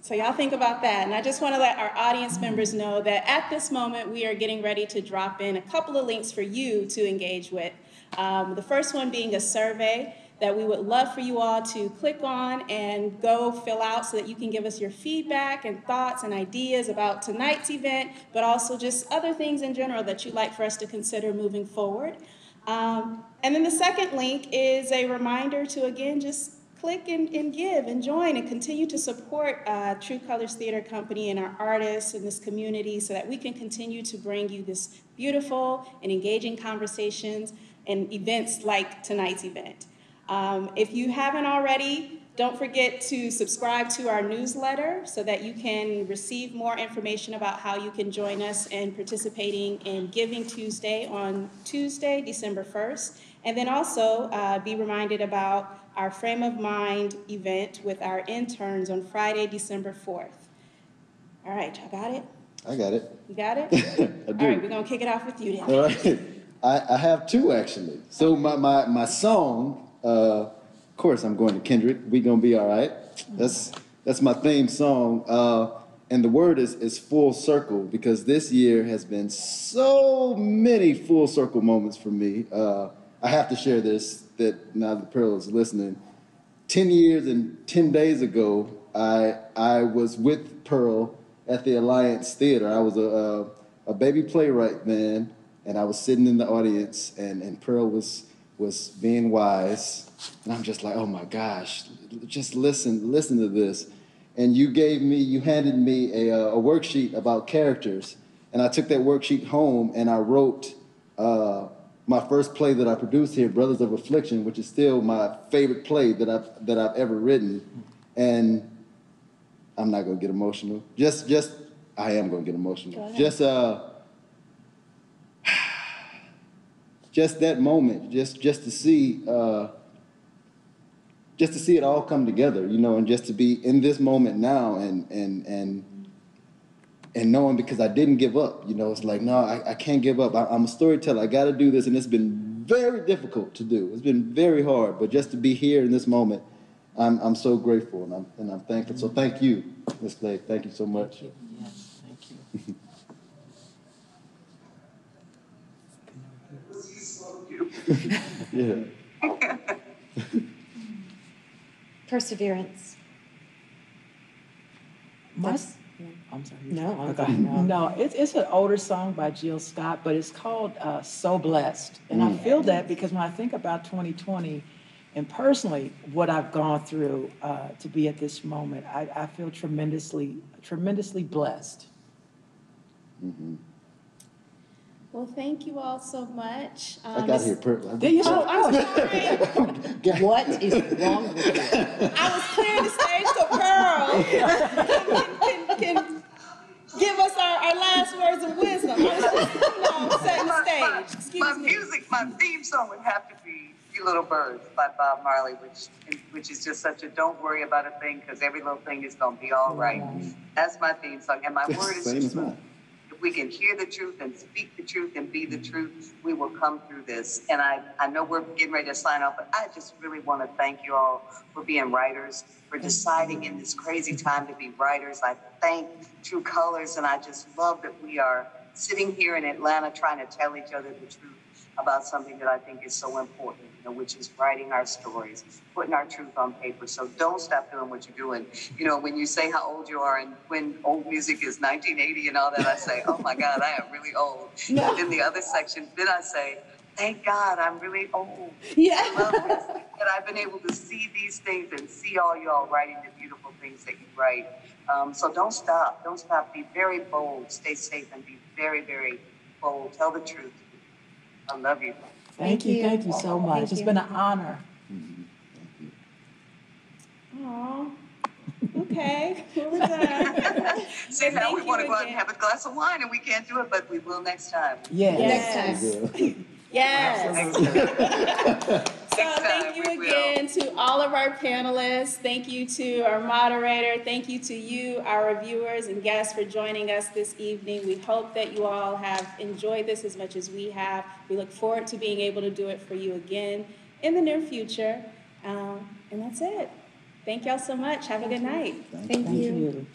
So y'all think about that. And I just want to let our audience members know that at this moment, we are getting ready to drop in a couple of links for you to engage with. The first one being a survey that we would love for you all to click on and go fill out so that you can give us your feedback and thoughts and ideas about tonight's event, but also just other things in general that you'd like for us to consider moving forward. And then the second link is a reminder to, again, just click and give and join and continue to support True Colors Theater Company and our artists in this community so that we can continue to bring you this beautiful and engaging conversations and events like tonight's event. If you haven't already, don't forget to subscribe to our newsletter so that you can receive more information about how you can join us in participating in Giving Tuesday on Tuesday, December 1st. And then also be reminded about our Frame of Mind event with our interns on Friday, December 4th. All right, y'all got it? I got it. You got it? I do. All right, we're going to kick it off with you then. All right. I have two, actually. So my song, of course, I'm going to Kendrick. We Gonna Be All Right. That's my theme song. And the word is full circle, because this year has been so many full circle moments for me. I have to share this, that now that Pearl is listening. 10 years and 10 days ago, I was with Pearl at the Alliance Theater. I was a baby playwright then, and I was sitting in the audience, and Pearl was being wise. And I'm just like, oh my gosh, just listen to this. And you handed me a worksheet about characters. And I took that worksheet home, and I wrote, my first play that I produced here, Brothers of Affliction, which is still my favorite play that I've ever written. And I'm not gonna get emotional. I am gonna get emotional. Go just that moment, just to see it all come together, you know, and just to be in this moment now and knowing, because I didn't give up, you know, it's like, no, I can't give up. I'm a storyteller. I got to do this. And it's been very difficult to do. It's been very hard. But just to be here in this moment, I'm so grateful and I'm thankful. So thank you, Ms. Clay. Thank you so much. Thank you. Yes, thank you. Perseverance. Must. I'm sorry. No, it's an older song by Jill Scott, but it's called So Blessed. And I feel that because when I think about 2020, And personally, what I've gone through to be at this moment, I feel tremendously blessed. Mm-hmm. Well, thank you all so much. I got here, Pearl. Did you? Oh, I'm sorry. What is wrong with you? I was clearing the stage so Pearl can give us our last words of wisdom. I was just, setting the stage. Excuse me. My theme song would have to be "Few Little Birds" by Bob Marley, which is just such a don't worry about a thing because every little thing is gonna be all right. That's my theme song, and my word is truth. If we can hear the truth and speak the truth and be the truth, we will come through this. And I know we're getting ready to sign off, but I just really want to thank you all for being writers, for deciding in this crazy time to be writers. I thank True Colors, and I just love that we are sitting here in Atlanta trying to tell each other the truth about something that I think is so important, which is writing our stories, putting our truth on paper. So don't stop doing what you're doing. When you say how old you are and when old music is 1980 and all that, I say, oh my God, I am really old. Yeah. And in the other section, then I say, thank God I'm really old. Yeah. I love this, that I've been able to see these things and see all y'all writing the beautiful things that you write. So don't stop. Don't stop. Be very bold. Stay safe and be very, very bold. Tell the truth. I love you. Thank you. Thank you so much. It's been an honor. Mm-hmm. Thank you. Aw. Okay. We're done. See, now we want to go out and have a glass of wine, and we can't do it, but we will next time. Yes. Next time. Yes. So thank you again to all of our panelists. Thank you to our moderator. Thank you to you, our viewers and guests, for joining us this evening. We hope that you all have enjoyed this as much as we have. We look forward to being able to do it for you again in the near future. And that's it. Thank y'all so much. Have a good night. Thank you.